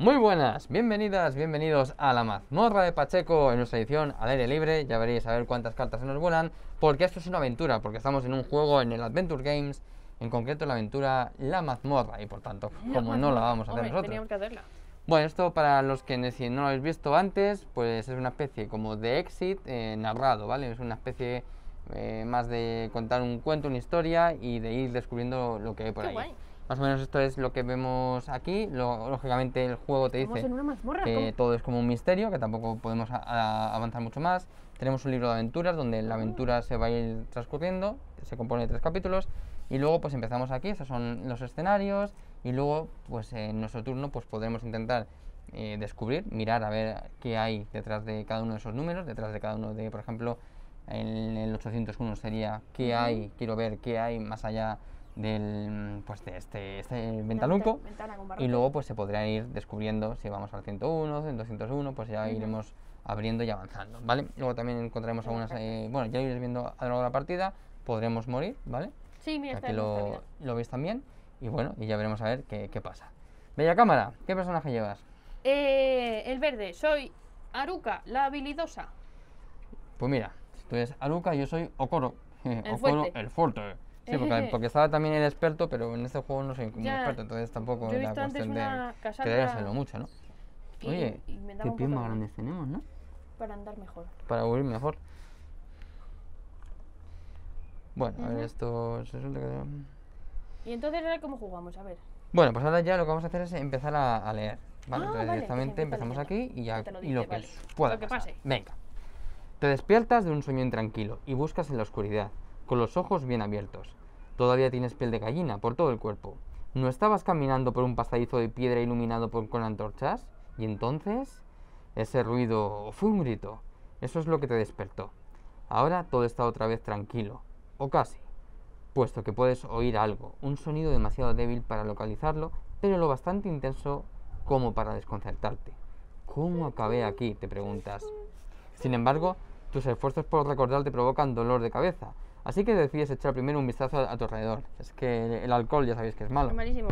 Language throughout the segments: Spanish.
Muy buenas, bienvenidas, bienvenidos a la mazmorra de Pacheco en nuestra edición al aire libre. Ya veréis a ver cuántas cartas se nos vuelan, porque esto es una aventura, porque estamos en un juego en el Adventure Games, en concreto en la aventura La Mazmorra, y por tanto, como no la vamos a hacer nosotros. Bueno, esto para los que no lo habéis visto antes, pues es una especie como de exit narrado, ¿vale? Es una especie más de contar un cuento, una historia y de ir descubriendo lo que hay por ahí. Guay. Más o menos esto es lo que vemos aquí. Lógicamente el juego te dice que todo es como un misterio, que tampoco podemos avanzar mucho más. Tenemos un libro de aventuras donde la aventura se va a ir transcurriendo, se compone de 3 capítulos y luego pues empezamos aquí, estos son los escenarios y luego pues en nuestro turno pues podremos intentar descubrir, mirar a ver qué hay detrás de cada uno de esos números, detrás de cada uno de, por ejemplo, en el 801 sería qué hay, quiero ver qué hay más allá del, pues de este ventanuco, y luego pues se podrán ir descubriendo si vamos al 101, 201, pues ya iremos abriendo y avanzando, ¿vale? Luego también encontraremos algunas, bueno, ya iréis viendo a lo largo de la partida, podremos morir, ¿vale? Sí, mira, aquí lo veis también, y bueno, y ya veremos a ver qué pasa. Bella cámara, ¿qué personaje llevas? El verde, soy Aruca, la habilidosa. Pues mira, tú eres Aruca, yo soy Okoro, el fuerte. Sí, porque estaba también el experto, pero en este juego no soy muy experto, entonces tampoco es la cuestión de creérselo mucho, ¿no? Oye, qué pies más grandes tenemos, ¿no? Para andar mejor. Para huir mejor. Bueno, a ver, esto... ¿Y entonces ahora cómo jugamos? A ver. Bueno, pues ahora ya lo que vamos a hacer es empezar a leer, ¿vale? Entonces directamente empezamos aquí y ya lo que pueda pasar. Venga. Te despiertas de un sueño intranquilo y buscas en la oscuridad, con los ojos bien abiertos. Todavía tienes piel de gallina por todo el cuerpo. ¿No estabas caminando por un pasadizo de piedra iluminado con antorchas? Y entonces... ese ruido... fue un grito. Eso es lo que te despertó. Ahora todo está otra vez tranquilo. O casi. Puesto que puedes oír algo. Un sonido demasiado débil para localizarlo, pero lo bastante intenso como para desconcertarte. ¿Cómo acabé aquí?, te preguntas. Sin embargo, tus esfuerzos por recordar te provocan dolor de cabeza. Así que decides echar primero un vistazo a tu alrededor. Es que el alcohol ya sabéis que es malo. Es malísimo.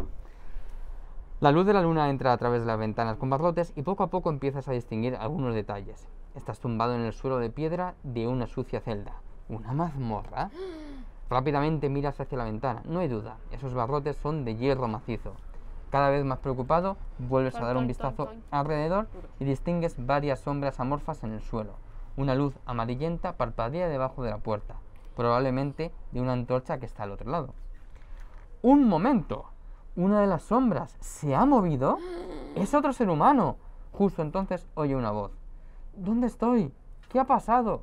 La luz de la luna entra a través de las ventanas con barrotes y poco a poco empiezas a distinguir algunos detalles. Estás tumbado en el suelo de piedra de una sucia celda. ¿Una mazmorra? Rápidamente miras hacia la ventana. No hay duda, esos barrotes son de hierro macizo. Cada vez más preocupado, vuelves a dar un vistazo alrededor y distingues varias sombras amorfas en el suelo. Una luz amarillenta parpadea debajo de la puerta, probablemente de una antorcha que está al otro lado. ¡Un momento! Una de las sombras se ha movido. ¡Es otro ser humano! Justo entonces oye una voz. ¿Dónde estoy? ¿Qué ha pasado?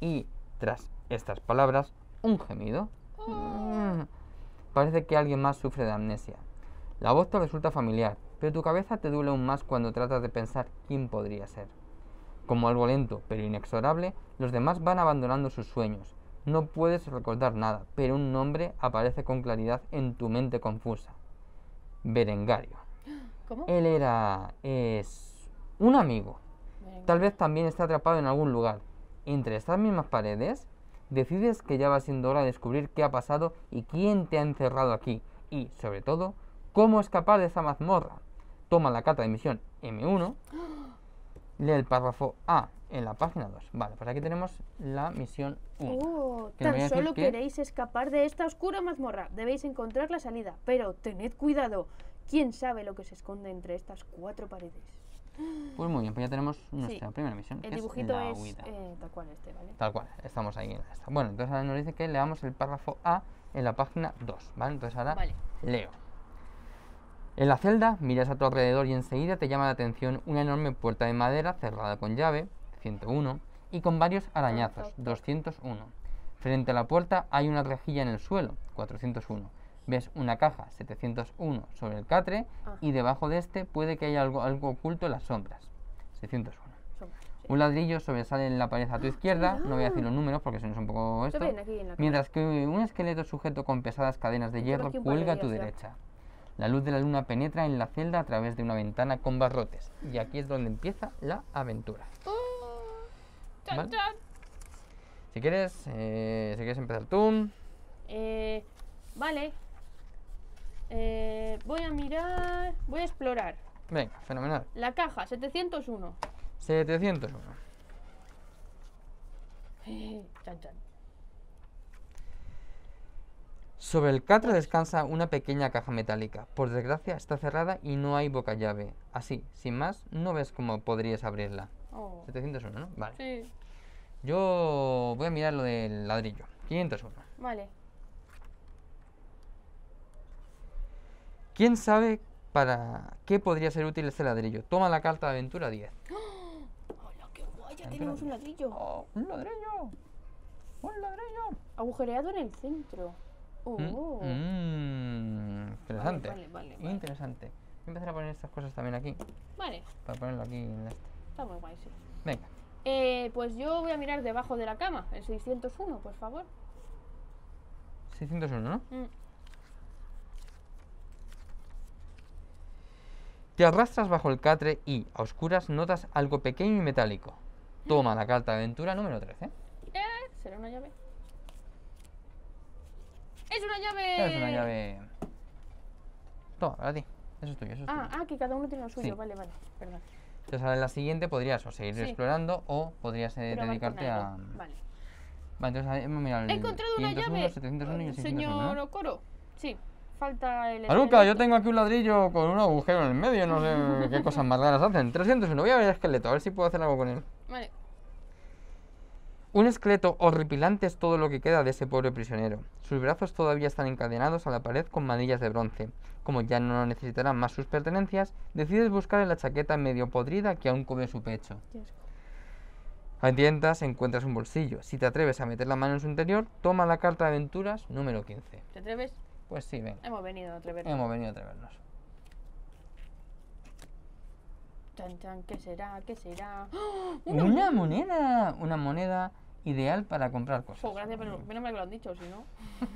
Y, tras estas palabras, un gemido. Parece que alguien más sufre de amnesia. La voz te resulta familiar, pero tu cabeza te duele aún más cuando tratas de pensar quién podría ser. Como algo lento, pero inexorable, los demás van abandonando sus sueños. No puedes recordar nada, pero un nombre aparece con claridad en tu mente confusa. Berengario. ¿Cómo? Él era... es... un amigo. Berengario. Tal vez también está atrapado en algún lugar. Entre estas mismas paredes, decides que ya va siendo hora de descubrir qué ha pasado y quién te ha encerrado aquí. Y, sobre todo, cómo escapar de esa mazmorra. Toma la carta de misión M1. Lee el párrafo A en la página 2. Vale, pues aquí tenemos la misión 1. Tan solo queréis escapar de esta oscura mazmorra. Debéis encontrar la salida, pero tened cuidado. ¿Quién sabe lo que se esconde entre estas 4 paredes? Pues muy bien, pues ya tenemos nuestra primera misión. El dibujito es tal cual este, ¿vale? Tal cual, estamos ahí en esta. Bueno, entonces ahora nos dice que leamos el párrafo A en la página 2, ¿vale? Entonces ahora leo. En la celda miras a tu alrededor y enseguida te llama la atención una enorme puerta de madera cerrada con llave, 101, y con varios arañazos, 201. Frente a la puerta hay una rejilla en el suelo, 401. Ves una caja, 701, sobre el catre, y debajo de este puede que haya algo oculto en las sombras, 601. Un ladrillo sobresale en la pared a tu izquierda, no voy a decir los números porque son un poco esto, mientras que un esqueleto sujeto con pesadas cadenas de hierro cuelga a tu derecha. La luz de la luna penetra en la celda a través de una ventana con barrotes. Y aquí es donde empieza la aventura. ¿Vale? Si quieres empezar tú. Vale. Voy a mirar. Voy a explorar. Venga, fenomenal. La caja, 701. 701. Chan, chan. Sobre el catre descansa una pequeña caja metálica. Por desgracia está cerrada y no hay bocallave. Así, sin más, no ves cómo podrías abrirla. Oh. 701, ¿no? Vale. Sí. Yo voy a mirar lo del ladrillo. 501. Vale. ¿Quién sabe para qué podría ser útil este ladrillo? Toma la carta de aventura 10. ¡Hola, qué guay! Ya tenemos un ladrillo. Oh, ¡un ladrillo! ¡Un ladrillo! Agujereado en el centro. Oh. Interesante. Vale. Interesante. Voy a empezar a poner estas cosas también aquí. Vale. Para ponerlo aquí en este. Está muy guay, sí. Venga. Pues yo voy a mirar debajo de la cama. El 601, por favor. 601, ¿no? Te arrastras bajo el catre y, a oscuras, notas algo pequeño y metálico. Toma la carta de aventura número 13. ¿Será una llave? ¡Es una llave! Es una llave. Toma, para ti. Eso es tuyo, eso es tuyo. Ah, que cada uno tiene lo suyo. Sí. Vale. Perdón. Entonces ahora en la siguiente podrías o seguir explorando o podrías dedicarte a... Vale, entonces hemos mirado el... ¡He encontrado una llave! 701 y 601, señor Okoro. Sí, falta el... Aruca, yo tengo aquí un ladrillo con un agujero en el medio, no sé qué cosas más raras hacen. 301, voy a ver el esqueleto, a ver si puedo hacer algo con él. Vale. Un esqueleto horripilante es todo lo que queda de ese pobre prisionero. Sus brazos todavía están encadenados a la pared con manillas de bronce. Como ya no necesitarán más sus pertenencias, decides buscar en la chaqueta medio podrida que aún cubre su pecho. A tientas encuentras un bolsillo. Si te atreves a meter la mano en su interior, toma la carta de aventuras número 15. ¿Te atreves? Pues sí, venga. Hemos venido a atrevernos. Chan, chan, ¿qué será? ¡Oh! ¡Una moneda! Una moneda ideal para comprar cosas. Oh, gracias, pero menos mal que lo han dicho, si no,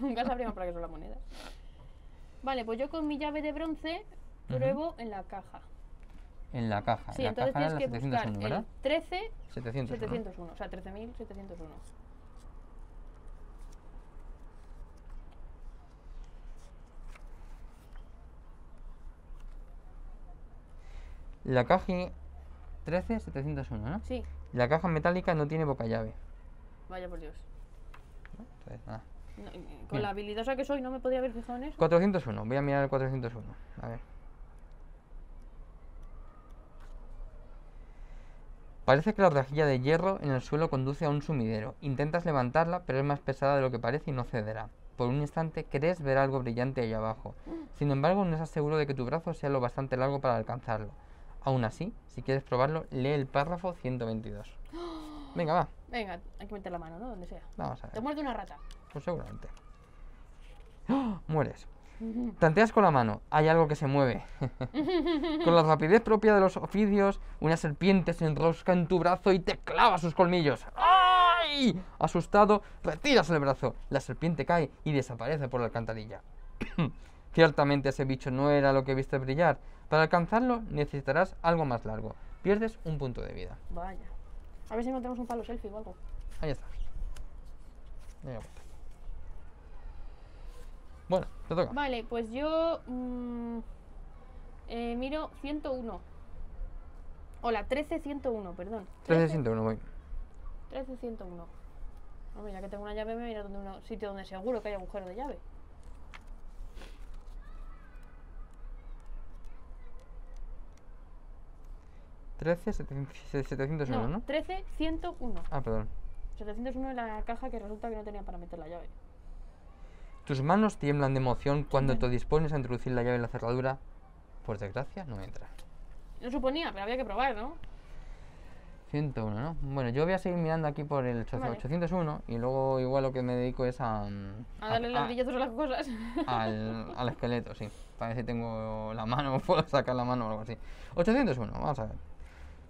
nunca sabríamos para qué son las monedas. Vale, pues yo con mi llave de bronce pruebo en la caja. En la caja. Sí, la entonces caja tienes que buscar el 13... 701. O sea, 13.701. La caja 13701, ¿no? Sí. La caja metálica no tiene bocallave. Vaya por Dios. Entonces, nada. No, con bien. La habilidosa que soy, no me podía haber fijado en eso. 401, voy a mirar el 401. A ver. Parece que la rejilla de hierro en el suelo conduce a un sumidero. Intentas levantarla, pero es más pesada de lo que parece y no cederá. Por un instante crees ver algo brillante ahí abajo. Sin embargo, no estás seguro de que tu brazo sea lo bastante largo para alcanzarlo. Aún así, si quieres probarlo, lee el párrafo 122. Venga, va. Venga, hay que meter la mano, ¿no? Donde sea. Vamos a ver. Te muerde una rata. Pues seguramente. ¡Oh! Mueres. Tanteas con la mano. Hay algo que se mueve. Con la rapidez propia de los oficios, una serpiente se enrosca en tu brazo y te clava sus colmillos. ¡Ay! Asustado, retiras el brazo. La serpiente cae y desaparece por la alcantarilla. Ciertamente ese bicho no era lo que viste brillar. Para alcanzarlo necesitarás algo más largo. Pierdes un punto de vida. Vaya. A ver si encontramos un palo selfie o algo. Ahí está. Bueno, te toca. Vale, pues yo miro 101. Hola, 13101, perdón. 13101, voy. 13101. No, mira que tengo una llave, me voy a ir a un sitio donde seguro que hay agujero de llave. ¿13.701, no? 13.101. Ah, perdón. 701 en la caja que resulta que no tenía para meter la llave. Tus manos tiemblan de emoción cuando te dispones a introducir la llave en la cerradura. Por desgracia, no entra. No suponía, pero había que probar, ¿no? 101, ¿no? Bueno, yo voy a seguir mirando aquí por el 801 y luego igual lo que me dedico es a darle ladrillazos a las cosas. Al esqueleto, sí. Para ver si tengo la mano o puedo sacar la mano o algo así. 801, vamos a ver.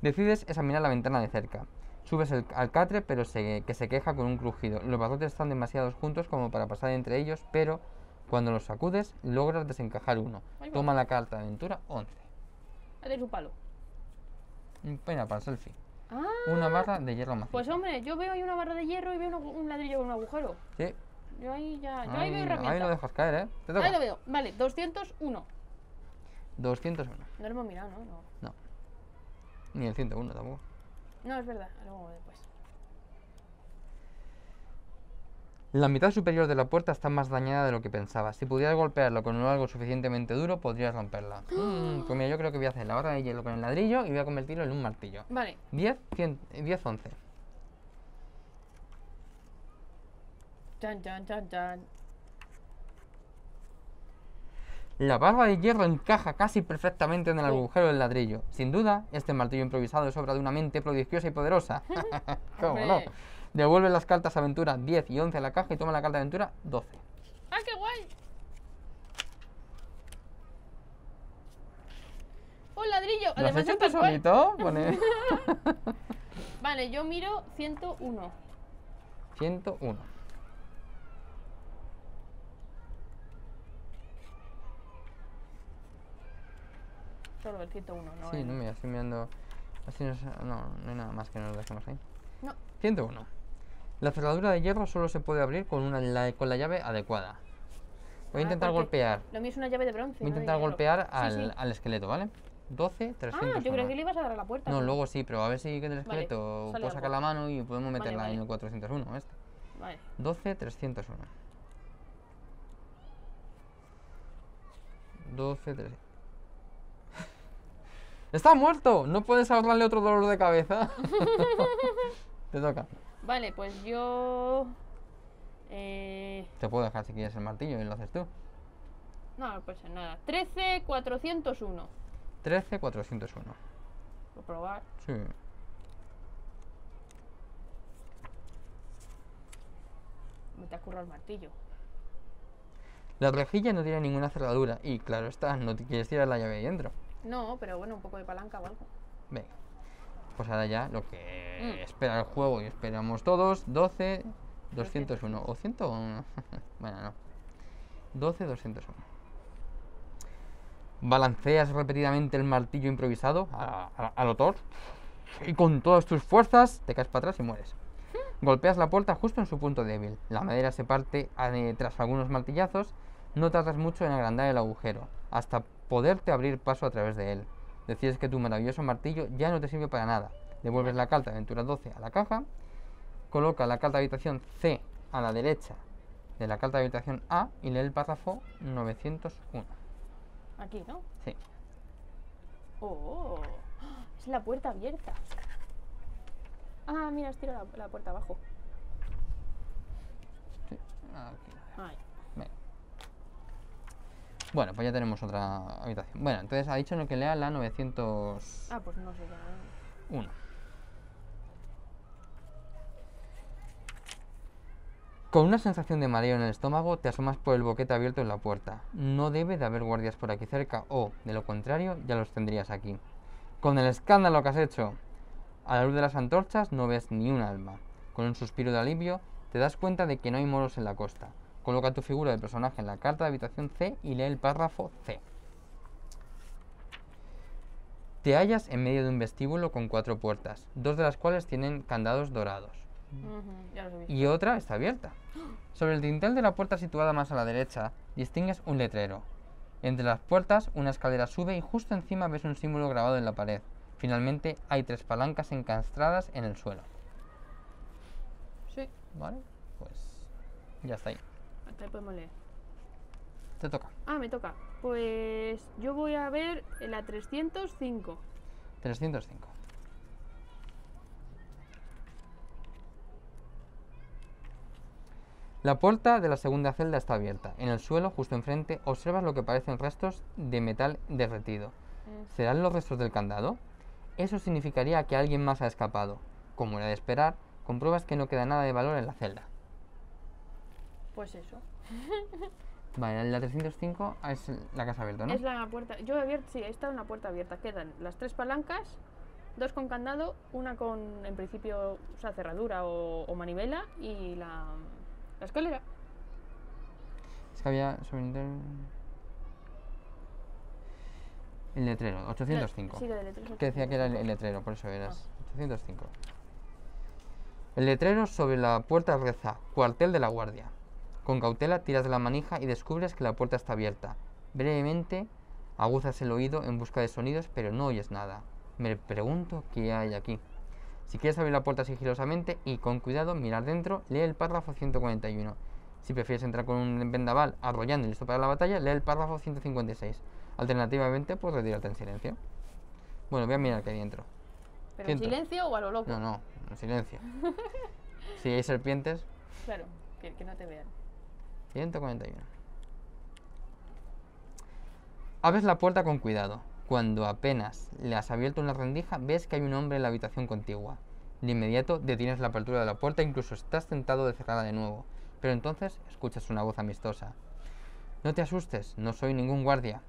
Decides examinar la ventana de cerca. Subes al catre, pero se queja con un crujido. Los barrotes están demasiado juntos como para pasar entre ellos, pero cuando los sacudes logras desencajar uno. Toma la carta de aventura 11. Dale su palo. Pena para el selfie. Ah, una barra de hierro macizo. Pues hombre, yo veo ahí una barra de hierro y veo un ladrillo con un agujero. Sí. Yo ahí veo herramienta. Ahí lo dejas caer, ¿eh? Te toca. Ahí lo veo. Vale, 201. 201. No lo hemos mirado, ¿no? No. No. Ni el 101 tampoco. No, es verdad, luego después. La mitad superior de la puerta está más dañada de lo que pensaba. Si pudieras golpearlo con algo suficientemente duro, podrías romperla. Pues mira, yo creo que voy a hacer la barra de hielo con el ladrillo y voy a convertirlo en un martillo. Vale. 10, 100, 10, 11. Chan, chan, chan, chan. La barra de hierro encaja casi perfectamente en el agujero del ladrillo. Sin duda, este martillo improvisado es obra de una mente prodigiosa y poderosa. ¿Cómo no? Devuelve las cartas aventura 10 y 11 a la caja y toma la carta aventura 12. ¡Ah, qué guay! ¡Un ladrillo! ¿Lo has hecho tú solito? Pone... Vale, yo miro 101. 101. Solo el 101, ¿no? Sí, no, mira, estoy mirando... Así no, no hay nada más que nos dejemos ahí. No. 101. La cerradura de hierro solo se puede abrir con la llave adecuada. Voy a intentar golpear. Lo mío es una llave de bronce. Voy a intentar golpear al esqueleto, ¿vale? 12, 300. Ah, yo creo que le ibas a dar a la puerta. No, luego sí, pero a ver si que el esqueleto puedo sacar la mano y podemos meterla en el 401. Este. Vale. 12, 301. 12, 300. ¡Está muerto! No puedes ahorrarle otro dolor de cabeza. Te toca. Vale, pues yo... Te puedo dejar si quieres el martillo y lo haces tú. No, pues nada. 13401. 13401. ¿Puedo probar? Sí. Me te acurro el martillo. La rejilla no tiene ninguna cerradura y, claro está, no te quieres tirar la llave ahí dentro. No, pero bueno, un poco de palanca o algo. Venga. Pues ahora ya lo que espera el juego y esperamos todos. 12, 201. ¿O 101? Bueno, no. 12, 201. Balanceas repetidamente el martillo improvisado al otor. Y con todas tus fuerzas te caes para atrás y mueres. Golpeas la puerta justo en su punto débil. La madera se parte tras algunos martillazos. No tardas mucho en agrandar el agujero, hasta poderte abrir paso a través de él. Decides que tu maravilloso martillo ya no te sirve para nada. Devuelves la carta aventura 12 a la caja. Coloca la carta habitación C a la derecha de la carta habitación A y lee el párrafo 901. Aquí, ¿no? Sí. Oh, es la puerta abierta. Ah, mira, estiro la puerta abajo. Sí, aquí. Bueno, pues ya tenemos otra habitación. Bueno, entonces ha dicho en el que lea la 900... Ah, pues no sé ya. 1. Con una sensación de mareo en el estómago, te asomas por el boquete abierto en la puerta. No debe de haber guardias por aquí cerca o, de lo contrario, ya los tendrías aquí. Con el escándalo que has hecho, a la luz de las antorchas no ves ni un alma. Con un suspiro de alivio, te das cuenta de que no hay moros en la costa. Coloca tu figura de personaje en la carta de habitación C y lee el párrafo C. Te hallas en medio de un vestíbulo con 4 puertas, 2 de las cuales tienen candados dorados. Y otra está abierta. Sobre el dintel de la puerta situada más a la derecha, distingues un letrero. Entre las puertas, una escalera sube y justo encima ves un símbolo grabado en la pared. Finalmente, hay 3 palancas encastradas en el suelo. Sí, vale, pues ya está ahí. Hasta ahí podemos leer. Te toca. Ah, me toca. Pues yo voy a ver la 305. 305. La puerta de la segunda celda está abierta. En el suelo, justo enfrente, observas lo que parecen restos de metal derretido. ¿Serán los restos del candado? Eso significaría que alguien más ha escapado. Como era de esperar, compruebas que no queda nada de valor en la celda. Pues eso. Vale, la 305 es la que has abierto, ¿no? Es la puerta. Yo he abierto, sí, ahí está una puerta abierta. Quedan las 3 palancas, 2 con candado, una con, en principio, o sea, cerradura o manivela y la escalera. Es que había el letrero, 805. Sí, letrero, que decía que era el letrero, por eso eras 805. El letrero sobre la puerta reza: cuartel de la guardia. Con cautela tiras de la manija y descubres que la puerta está abierta. Brevemente Aguzas el oído en busca de sonidos, pero no oyes nada. Me pregunto qué hay aquí. Si quieres abrir la puerta sigilosamente y con cuidado mirar dentro, lee el párrafo 141. Si prefieres entrar con un vendaval arrollando y listo para la batalla, lee el párrafo 156. Alternativamente, pues retírate en silencio. Bueno, voy a mirar qué hay dentro. ¿Pero en silencio o a lo loco? No, no, en silencio. Si hay serpientes... Claro, que no te vean. 141. Abres la puerta con cuidado. Cuando apenas le has abierto una rendija, ves que hay un hombre en la habitación contigua. De inmediato detienes la apertura de la puerta e incluso estás tentado de cerrarla de nuevo. Pero entonces escuchas una voz amistosa. No te asustes, no soy ningún guardia.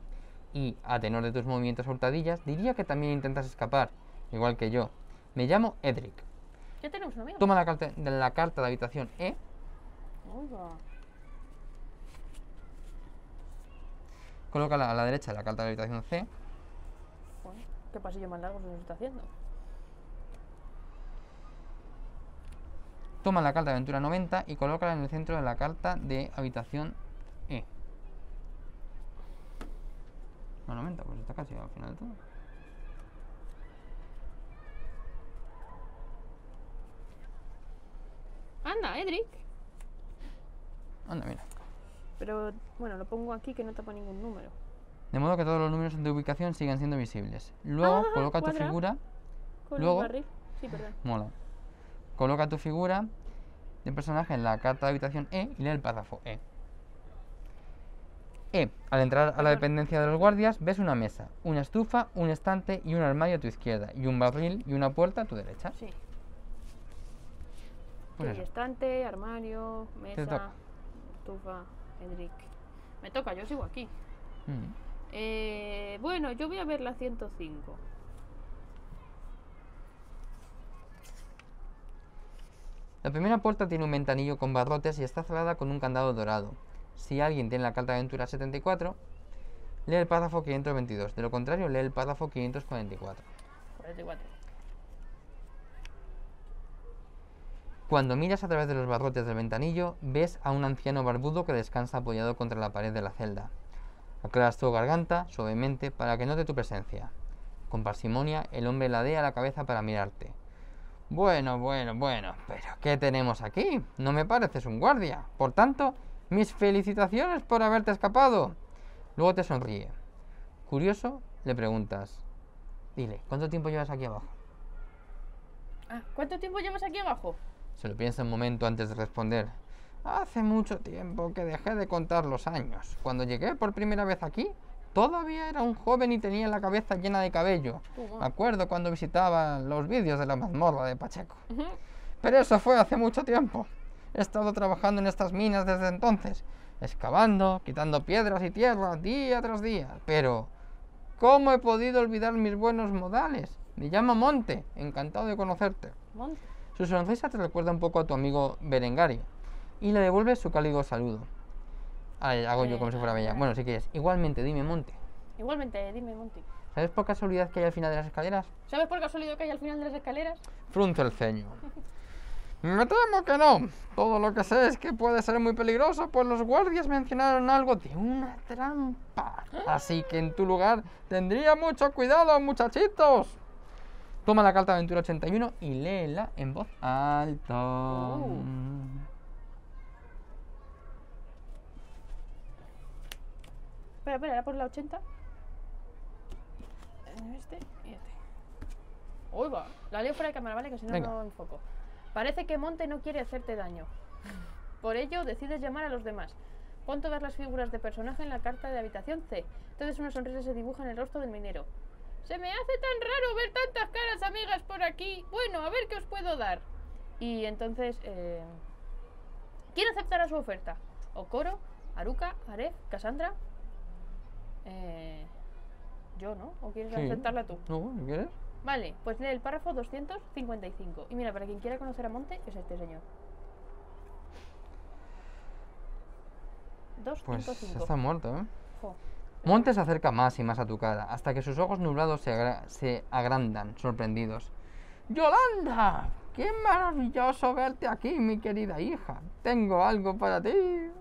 Y, a tenor de tus movimientos a hurtadillas, diría que también intentas escapar, igual que yo. Me llamo Edric. ¿Qué tenemos, un amigo? Toma la carta de habitación E. Oiga. Colócala a la derecha de la carta de habitación C. ¿Qué pasillo más largo se nos está haciendo? Toma la carta de aventura 90 y colócala en el centro de la carta de habitación E. No, 90, pues está casi al final de todo. Anda, Edric. Anda, mira. Pero, bueno, lo pongo aquí que no tapa ningún número. De modo que todos los números en tu ubicación siguen siendo visibles. Luego, coloca tu figura. Con luego, el barril. Sí, perdón. Mola. Coloca tu figura de personaje en la carta de habitación E y lee el párrafo E. E. Al entrar a la dependencia de los guardias, ves una mesa, una estufa, un estante y un armario a tu izquierda, y un barril y una puerta a tu derecha. Sí. Pues sí, estante, armario, mesa, estufa, Edric. Me toca, yo sigo aquí. Bueno, yo voy a ver la 105. La primera puerta tiene un ventanillo con barrotes y está cerrada con un candado dorado. Si alguien tiene la carta de aventura 74, lee el párrafo 522. De lo contrario, lee el párrafo 544. 44. Cuando miras a través de los barrotes del ventanillo, ves a un anciano barbudo que descansa apoyado contra la pared de la celda. Aclaras tu garganta suavemente para que note tu presencia. Con parsimonia, el hombre ladea la cabeza para mirarte. Bueno, pero ¿qué tenemos aquí? No me pareces un guardia. Por tanto, mis felicitaciones por haberte escapado. Luego te sonríe. Curioso, le preguntas. Dile, ¿cuánto tiempo llevas aquí abajo? Ah, ¿cuánto tiempo llevas aquí abajo? Se lo piensa un momento antes de responder. Hace mucho tiempo que dejé de contar los años. Cuando llegué por primera vez aquí, todavía era un joven y tenía la cabeza llena de cabello. Me acuerdo cuando visitaba los vídeos de La Mazmorra de Pacheco. Pero eso fue hace mucho tiempo. He estado trabajando en estas minas desde entonces, excavando, quitando piedras y tierra día tras día. Pero, ¿cómo he podido olvidar mis buenos modales? Me llamo Monte, encantado de conocerte. Monte. Su sonrisa te recuerda un poco a tu amigo Berengario. Y le devuelve su cálido saludo. Hago yo como si fuera bella. Bueno, si quieres. Igualmente, dime Monte. Igualmente, dime Monte. ¿Sabes por casualidad que hay al final de las escaleras? ¿Sabes por casualidad que hay al final de las escaleras? Frunce el ceño. Me temo que no. Todo lo que sé es que puede ser muy peligroso, pues los guardias mencionaron algo de una trampa. Así que en tu lugar tendría mucho cuidado, muchachitos. Toma la carta de aventura 81 y léela en voz alta. Espera, era por la 80. Este y este. Uy, va. La leo fuera de cámara, ¿vale? Que si no, no enfoco. Parece que Monte no quiere hacerte daño. Por ello, decides llamar a los demás. Pon todas las figuras de personaje en la carta de habitación C. Entonces una sonrisa se dibuja en el rostro del minero. Se me hace tan raro ver tantas caras amigas por aquí. Bueno, a ver qué os puedo dar. Y entonces, ¿quién aceptará su oferta? Okoro, Aruca, Aref, Cassandra... ¿Yo no? ¿O quieres aceptarla tú? No, ¿no quieres? Vale, pues lee el párrafo 255. Y mira, para quien quiera conocer a Monte, es este señor. 255. Pues está muerto, ¿eh? Jo. Monte se acerca más y más a tu cara, hasta que sus ojos nublados se agrandan, sorprendidos. ¡Yolanda! ¡Qué maravilloso verte aquí, mi querida hija! Tengo algo para ti.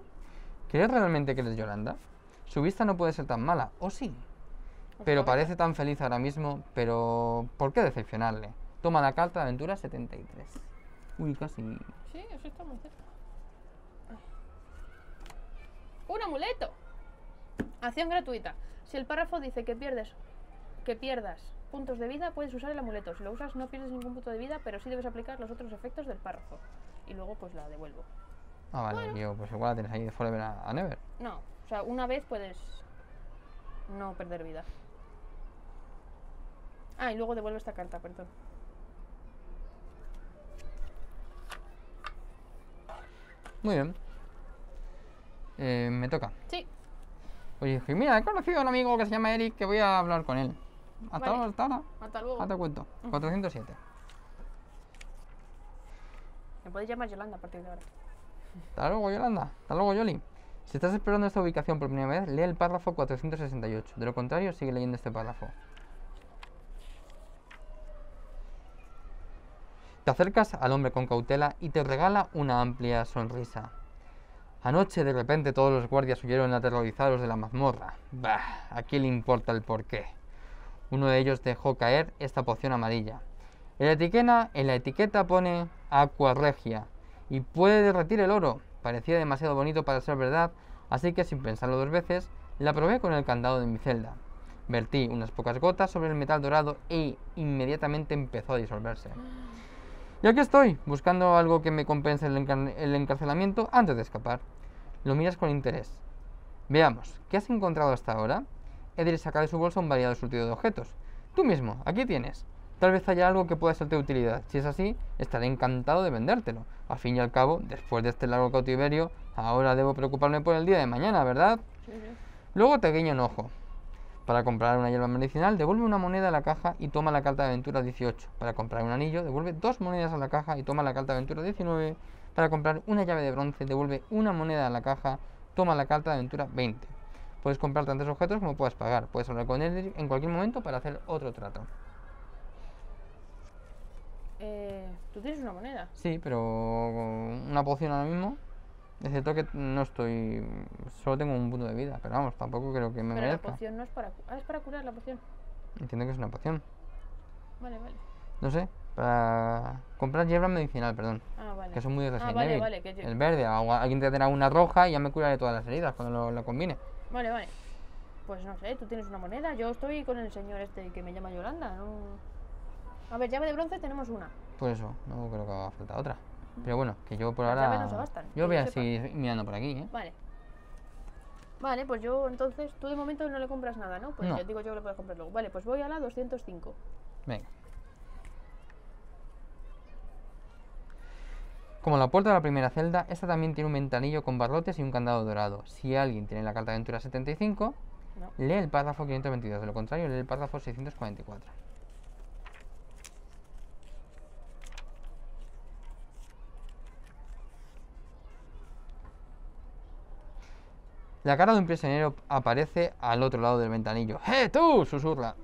¿Crees realmente que eres Yolanda? Su vista no puede ser tan mala, ¿o sí? Pero parece tan feliz ahora mismo, pero ¿por qué decepcionarle? Toma la carta de aventura 73. Uy, casi. Sí, eso está muy cerca. ¡Un amuleto! Acción gratuita. Si el párrafo dice que pierdas puntos de vida, puedes usar el amuleto. Si lo usas no pierdes ningún punto de vida, pero sí debes aplicar los otros efectos del párrafo. Y luego pues la devuelvo. Ah, vale, bueno. Tío, pues igual la tienes ahí de forever a never. No, o sea, una vez puedes no perder vida. Ah, y luego devuelvo esta carta, perdón. Muy bien. Me toca. Sí. Oye, mira, he conocido a un amigo que se llama Eric, que voy a hablar con él. Hasta ahora, hasta luego. Hasta cuento. 407. Me puedes llamar Yolanda a partir de ahora. Hasta luego, Yolanda. Hasta luego, Yoli. Si estás esperando esta ubicación por primera vez, lee el párrafo 468. De lo contrario, sigue leyendo este párrafo. Te acercas al hombre con cautela y te regala una amplia sonrisa. Anoche, de repente, todos los guardias huyeron aterrorizados de la mazmorra. Bah, ¿a quién le importa el porqué? Uno de ellos dejó caer esta poción amarilla. En la etiqueta pone Aqua Regia y puede derretir el oro. Parecía demasiado bonito para ser verdad, así que sin pensarlo dos veces, la probé con el candado de mi celda. Vertí unas pocas gotas sobre el metal dorado e inmediatamente empezó a disolverse. Y aquí estoy, buscando algo que me compense el encarcelamiento antes de escapar. Lo miras con interés. Veamos, ¿qué has encontrado hasta ahora? Edric saca de su bolsa un variado surtido de objetos. Tú mismo, aquí tienes. Tal vez haya algo que pueda ser de utilidad. Si es así, estaré encantado de vendértelo. Al fin y al cabo, después de este largo cautiverio, ahora debo preocuparme por el día de mañana, ¿verdad? Sí. Luego te guiño un ojo. Para comprar una hierba medicinal, devuelve una moneda a la caja y toma la carta de aventura 18. Para comprar un anillo, devuelve 2 monedas a la caja y toma la carta de aventura 19. Para comprar una llave de bronce, devuelve 1 moneda a la caja, toma la carta de aventura 20. Puedes comprar tantos objetos como puedas pagar. Puedes hablar con él en cualquier momento para hacer otro trato. ¿Tú tienes 1 moneda? Sí, pero una poción ahora mismo. Es cierto que no estoy... Solo tengo 1 punto de vida, pero vamos, tampoco creo que me merezca. Pero la poción no es para... Ah, es para curar la poción. Entiendo que es una poción. Vale, vale. No sé, para... comprar hierba medicinal, perdón. Ah, vale. Que son muy de Resident Evil. Vale, vale. El verde, alguien te dará una roja y ya me curaré todas las heridas cuando lo combine. Vale, vale. Pues no sé, tú tienes 1 moneda. Yo estoy con el señor este que me llama Yolanda, ¿no? A ver, llave de bronce tenemos una. Pues eso, no creo que haga falta otra. Pero bueno, que yo por ahora... Yo voy a seguir mirando por aquí, ¿eh? Vale. Vale, pues yo entonces... Tú de momento no le compras nada, ¿no? Pues no. Yo digo yo que lo puedo comprar luego. Vale, pues voy a la 205. Venga. Como la puerta de la primera celda, esta también tiene un ventanillo con barrotes y un candado dorado. Si alguien tiene la carta de aventura 75, no. Lee el párrafo 522. De lo contrario, lee el párrafo 644. La cara de un prisionero aparece al otro lado del ventanillo. ¡Eh, tú! Susurra.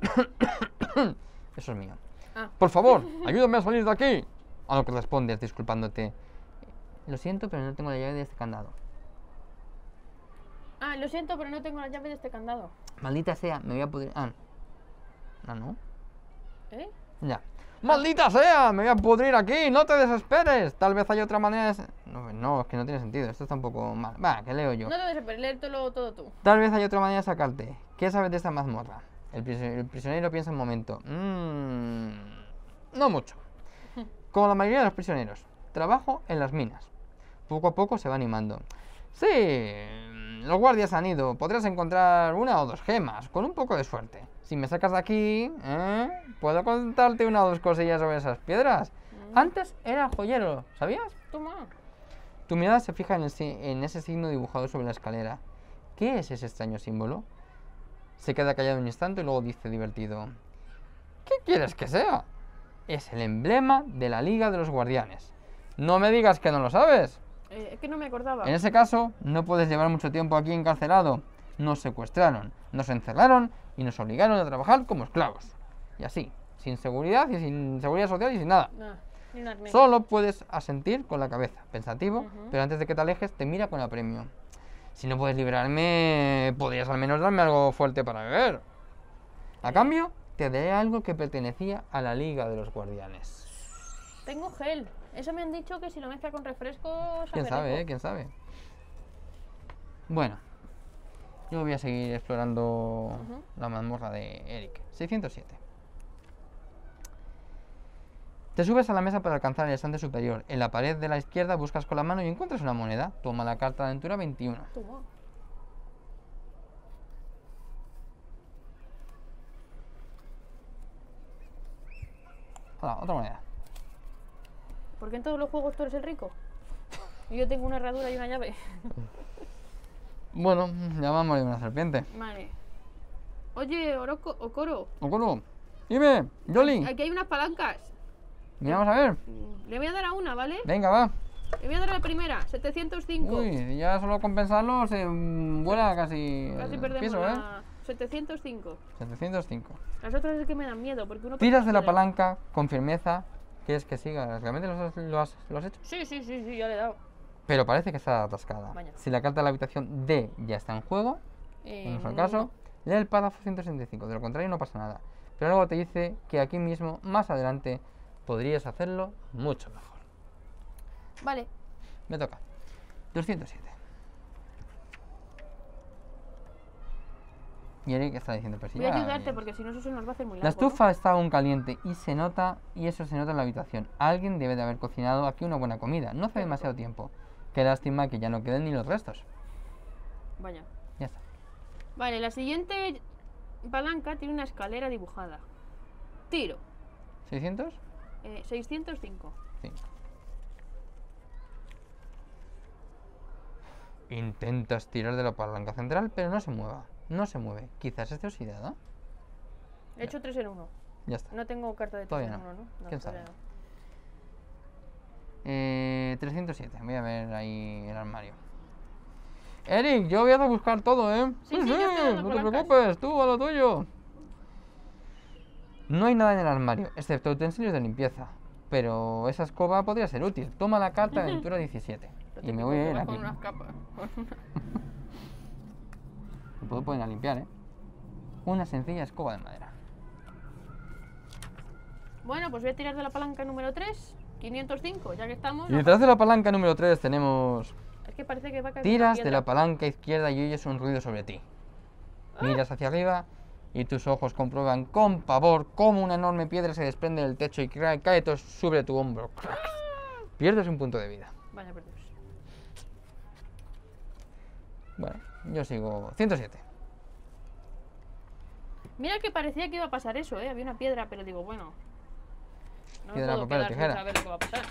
Eso es mío. Ah. Por favor, ayúdame a salir de aquí. A lo que respondes, disculpándote. Lo siento, pero no tengo la llave de este candado. Ah, lo siento, pero no tengo la llave de este candado. Maldita sea, me voy a pudrir... Ah, no. ¿No? ¿Eh? Ya. ¡Maldita sea! ¡Me voy a pudrir aquí! ¡No te desesperes! Tal vez haya otra manera de... No, no, es que no tiene sentido. Esto está un poco mal. Va, que leo yo. No te desesperes, léetelo todo tú. Tal vez haya otra manera de sacarte. ¿Qué sabes de esta mazmorra? El prisionero piensa un momento. No mucho. Como la mayoría de los prisioneros. Trabajo en las minas. Poco a poco se va animando. Sí, los guardias han ido. Podrás encontrar 1 o 2 gemas, con un poco de suerte. Si me sacas de aquí, puedo contarte 1 o 2 cosillas sobre esas piedras. Antes era joyero, ¿sabías? Toma. Tu mirada se fija en ese signo dibujado sobre la escalera. ¿Qué es ese extraño símbolo? Se queda callado un instante y luego dice divertido. ¿Qué quieres que sea? Es el emblema de la Liga de los Guardianes. No me digas que no lo sabes. Es que no me acordaba. En ese caso, no puedes llevar mucho tiempo aquí encarcelado. Nos secuestraron, nos encerraron y nos obligaron a trabajar como esclavos. Y así, sin seguridad y sin seguridad social y sin nada. No. Solo puedes asentir con la cabeza, pensativo, pero antes de que te alejes te mira con apremio. Si no puedes liberarme, podrías al menos darme algo fuerte para beber. A cambio, te daré algo que pertenecía a la Liga de los Guardianes. Tengo gel. Eso me han dicho que si lo mezcla con refrescos... ¿Quién sabe, eh? ¿Quién sabe? Bueno. Yo voy a seguir explorando la mazmorra de Eric. 607. Te subes a la mesa para alcanzar el estante superior. En la pared de la izquierda buscas con la mano y encuentras una moneda. Toma la carta de aventura 21. Toma. Hola, otra moneda. ¿Por qué en todos los juegos tú eres el rico? Y yo tengo una herradura y una llave. Bueno, ya me ha morido una serpiente. Vale. Oye, Okoro. Okoro, dime, Jolly. Aquí hay unas palancas. Mira, vamos a ver. Le voy a dar a una, ¿vale? Venga, va. Le voy a dar a la primera, 705. Uy, ya solo compensarlo se vuela casi. Casi perdemos piso, ¿eh? 705. 705. Las otras es que me dan miedo porque uno. Tiras de la palanca con firmeza. ¿Quieres que siga? ¿Realmente lo has hecho? Sí, ya le he dado. Pero parece que está atascada. Vaya. Si la carta de la habitación D ya está en juego, en nuestro caso, lee el párrafo 165. De lo contrario, no pasa nada. Pero luego te dice que aquí mismo, más adelante, podrías hacerlo mucho mejor. Vale. Me toca. 207. Y Eric está diciendo, pero si voy a ayudarte porque si no eso nos va a hacer muy largo. La estufa está aún caliente y eso se nota en la habitación. Alguien debe de haber cocinado aquí una buena comida. No hace demasiado tiempo. Qué lástima que ya no queden ni los restos. Vaya. Ya está. Vale, la siguiente palanca tiene una escalera dibujada. Tiro. 600. 605. Sí. Intentas tirar de la palanca central, pero no se mueva. No se mueve. Quizás esté oxidado. He hecho 3 en 1. Ya está. No tengo carta de 3 en 1, ¿no? ¿Quién sabe? No. 307. Voy a ver ahí el armario. Eric, yo voy a buscar todo, ¿eh? Sí, no te preocupes. Tú, a lo tuyo. No hay nada en el armario, excepto utensilios de limpieza. Pero esa escoba podría ser útil. Toma la carta de aventura 17. Y me voy a ir aquí. Con unas capas. Me puedo poner a limpiar, ¿eh? Una sencilla escoba de madera. Bueno, pues voy a tirar de la palanca número 3. 505, ya que estamos... Y detrás de la palanca número 3 tenemos... Es que parece que va a caer. Tiras de la palanca izquierda y oyes un ruido sobre ti. Miras hacia arriba... Y tus ojos comprueban con pavor cómo una enorme piedra se desprende del techo y cae sobre tu hombro. Pierdes un punto de vida. Vaya, perdón. Bueno, yo sigo. 107. Mira que parecía que iba a pasar eso, ¿eh? Había una piedra, pero digo, bueno. No piedra, papel o tijera. A ver lo que va a pasar.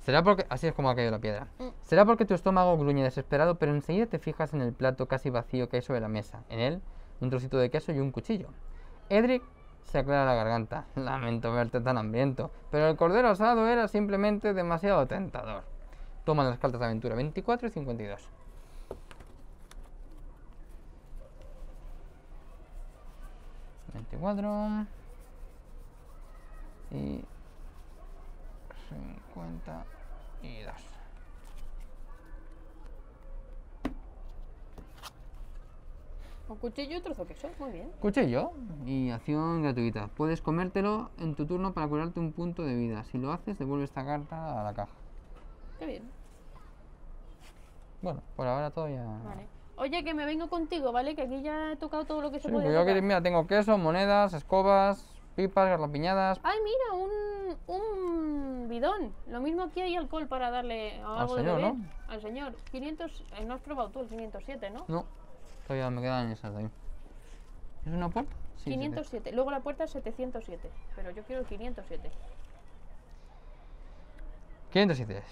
Será porque... Así es como ha caído la piedra. Será porque tu estómago gruñe desesperado, pero enseguida te fijas en el plato casi vacío que hay sobre la mesa. En él... un trocito de queso y un cuchillo. Edric se aclara la garganta. Lamento verte tan hambriento, pero el cordero asado era simplemente demasiado tentador. Toma las cartas de aventura 24 y 52. Y 52. Un cuchillo y otro queso, muy bien. Cuchillo y acción gratuita. Puedes comértelo en tu turno para curarte un punto de vida. Si lo haces, devuelve esta carta a la caja. Qué bien. Bueno, por ahora todo ya... Vale. Oye, que me vengo contigo, ¿vale? Que aquí ya he tocado todo lo que se podía tocar. Yo aquí, mira, tengo queso, monedas, escobas, pipas, garrapiñadas... ¡Ay, mira! Un bidón. Lo mismo aquí hay alcohol para darle algo de beber. Al señor, ¿no? 500... no has probado tú el 507, ¿no? No. Todavía me quedan esas de ahí. ¿Es una puerta? Sí, 507. Luego la puerta es 707. Pero yo quiero el 507. 507.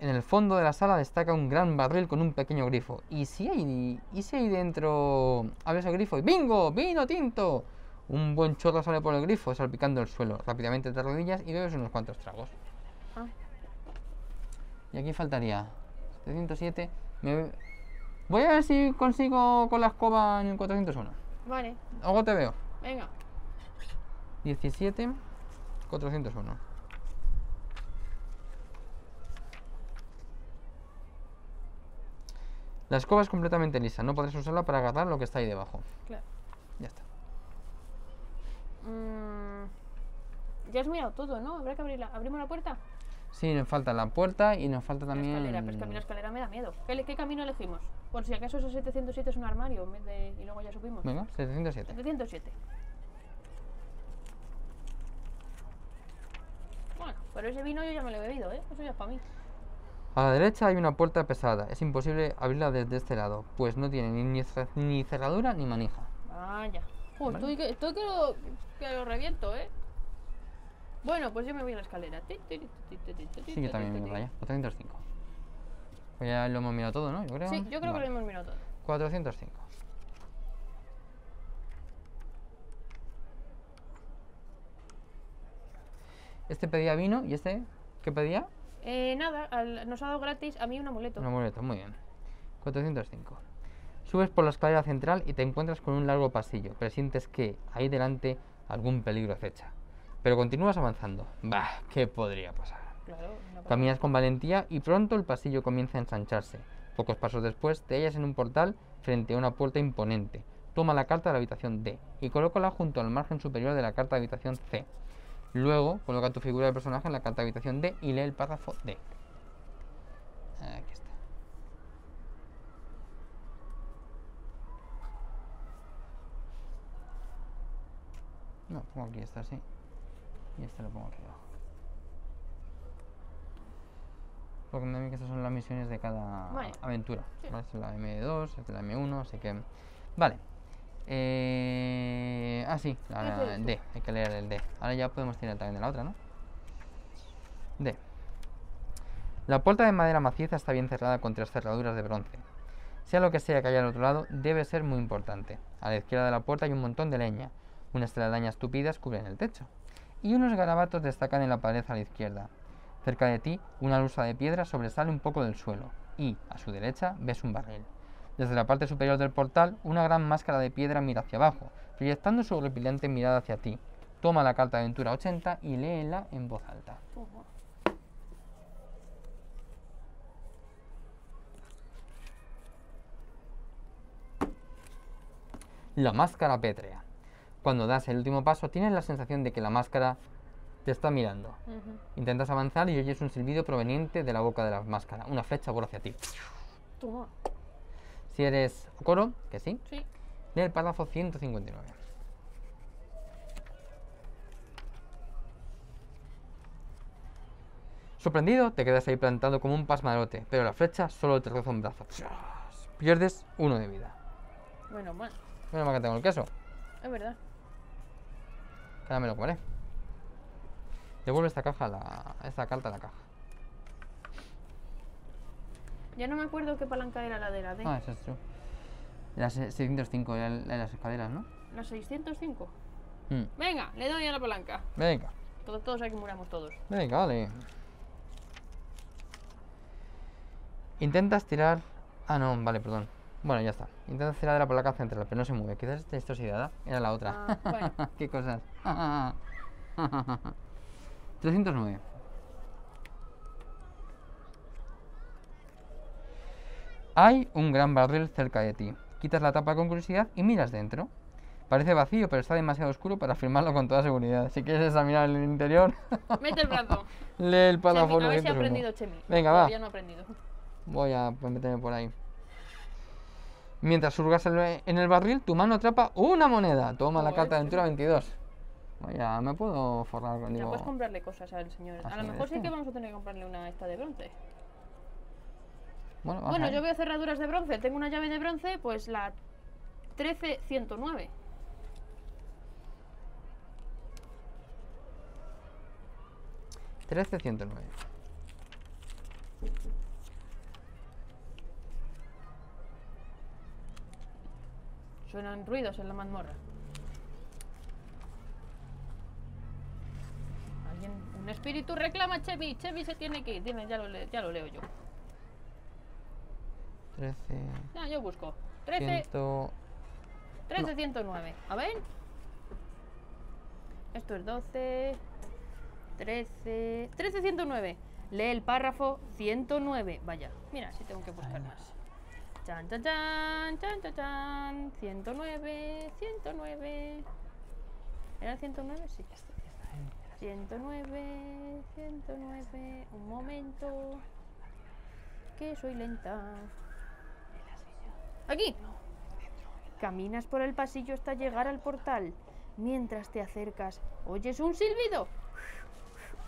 En el fondo de la sala destaca un gran barril con un pequeño grifo. ¿Y si hay dentro... Abres el grifo y ¡bingo! ¡Vino tinto! Un buen chorro sale por el grifo salpicando el suelo. Rápidamente te arrodillas y bebes unos cuantos tragos. Ah. Y aquí faltaría... 707... Voy a ver si consigo con la escoba en el 401. Vale. Luego te veo. Venga. 17, 401. La escoba es completamente lisa. No podrás usarla para agarrar lo que está ahí debajo. Claro. Ya está. Ya has mirado todo, ¿no? Habrá que abrirla. ¿Abrimos la puerta? Sí, nos falta la puerta y nos falta también... La escalera, pero es que a mí la escalera me da miedo. ¿Qué camino elegimos? Por si acaso ese 707 es un armario en vez de... y luego ya subimos. Venga, 707. 707. Bueno, pero ese vino yo ya me lo he bebido, ¿eh? Eso ya es para mí. A la derecha hay una puerta pesada. Es imposible abrirla desde este lado, pues no tiene ni cerradura ni manija. Vaya. Uy, ¿vale? Estoy que lo reviento, ¿eh? Bueno, pues yo me voy a la escalera. Sí, yo también vengo para allá. 405. Pues ya lo hemos mirado todo, ¿no? Yo creo. Sí, yo creo, vale, que lo hemos mirado todo. 405. Este pedía vino y este, ¿qué pedía? Nada, nos ha dado gratis a mí un amuleto. Un amuleto, muy bien. 405. Subes por la escalera central y te encuentras con un largo pasillo, pero sientes que ahí delante algún peligro acecha. Pero continúas avanzando. Bah, ¿qué podría pasar? Claro, no. Caminas con valentía y pronto el pasillo comienza a ensancharse. Pocos pasos después te hallas en un portal frente a una puerta imponente. Toma la carta de la habitación D y colócala junto al margen superior de la carta de habitación C. Luego coloca tu figura de personaje en la carta de habitación D y lee el párrafo D. Aquí está. No, pongo aquí esta, sí. Y este lo pongo aquí abajo. Porque me da a mí que estas son las misiones de cada, vale, aventura. Sí. ¿Vale? Esta es la M2, esta es la M1, así que... Vale. Ah, sí, la D. Hay que leer el D. Ahora ya podemos tirar también de la otra, ¿no? D. La puerta de madera maciza está bien cerrada con tres cerraduras de bronce. Sea lo que sea que haya al otro lado, debe ser muy importante. A la izquierda de la puerta hay un montón de leña. Unas telarañas tupidas cubren el techo. Y unos garabatos destacan en la pared a la izquierda. Cerca de ti, una losa de piedra sobresale un poco del suelo y, a su derecha, ves un barril. Desde la parte superior del portal, una gran máscara de piedra mira hacia abajo, proyectando su horripilante mirada hacia ti. Toma la carta de aventura 80 y léela en voz alta. La máscara pétrea. Cuando das el último paso, tienes la sensación de que la máscara te está mirando. Intentas avanzar y oyes un silbido proveniente de la boca de la máscara. Una flecha por hacia ti. Toma. Si eres Okoro, que sí, sí, lee el párrafo 159. Sorprendido, te quedas ahí plantado como un pasmarote, pero la flecha solo te roza un brazo. Pierdes 1 de vida. Bueno, mal. Bueno, mal que tengo el queso. Es verdad. Ahora me lo comeré. Devuelve esta caja, esta carta a la caja. Ya no me acuerdo qué palanca era la de la D. Ah, eso es true. La 605, la de las escaleras, ¿no? La 605. Venga, le doy a la palanca. Venga. Todos aquí muramos todos. Venga, vale. Intentas tirar... Ah, no, vale, perdón. Bueno, ya está. Intentas tirar de la palanca central, pero no se mueve. Quizás esté oxidada. Era la otra. Ah, bueno. Qué cosas. 309. Hay un gran barril cerca de ti. Quitas la tapa con curiosidad y miras dentro. Parece vacío, pero está demasiado oscuro para afirmarlo con toda seguridad. Si quieres examinar el interior... Mete el brazo. Lee el párrafo. A ver si he aprendido, Chemi. Venga, va. Todavía no he aprendido. Voy a meterme por ahí. Mientras surgas en el barril, tu mano atrapa una moneda. Toma la carta de aventura 22. Vaya, me puedo forrar con... Ya puedes comprarle cosas al señor. A lo mejor sí que vamos a tener que comprarle una esta de bronce. Bueno, yo veo cerraduras de bronce. Tengo una llave de bronce, pues la 13109. Suenan ruidos en la mazmorra. Alguien, un espíritu reclama a Chemi. Chemi se tiene que ir. Dime, ya lo leo yo. 13... No, yo busco. 13... 109. A ver. Esto es 12... 13... 109. Lee el párrafo 109. Vaya, mira, sí tengo que buscar más. Chan, chan, chan, chan, chan, chan. 109, 109. ¿Era el 109? Sí, ya está. 109, un momento. Que soy lenta. ¡Aquí! Caminas por el pasillo hasta llegar al portal. Mientras te acercas, oyes un silbido.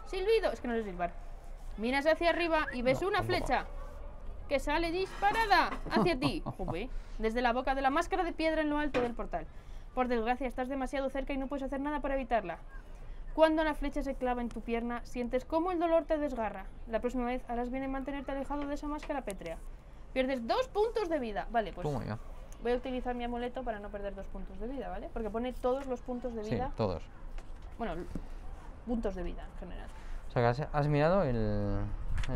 ¡Silbido! Es que no sé silbar. Miras hacia arriba y ves una flecha que sale disparada hacia ti. Joder. Desde la boca de la máscara de piedra en lo alto del portal. Por desgracia, estás demasiado cerca y no puedes hacer nada para evitarla. Cuando la flecha se clava en tu pierna, sientes cómo el dolor te desgarra. La próxima vez harás bien en mantenerte alejado de esa máscara pétrea. Pierdes 2 puntos de vida. Vale, pues voy a utilizar mi amuleto para no perder 2 puntos de vida, ¿vale? Porque pone todos los puntos de vida. Sí, todos. Bueno, puntos de vida en general. O sea, que has mirado el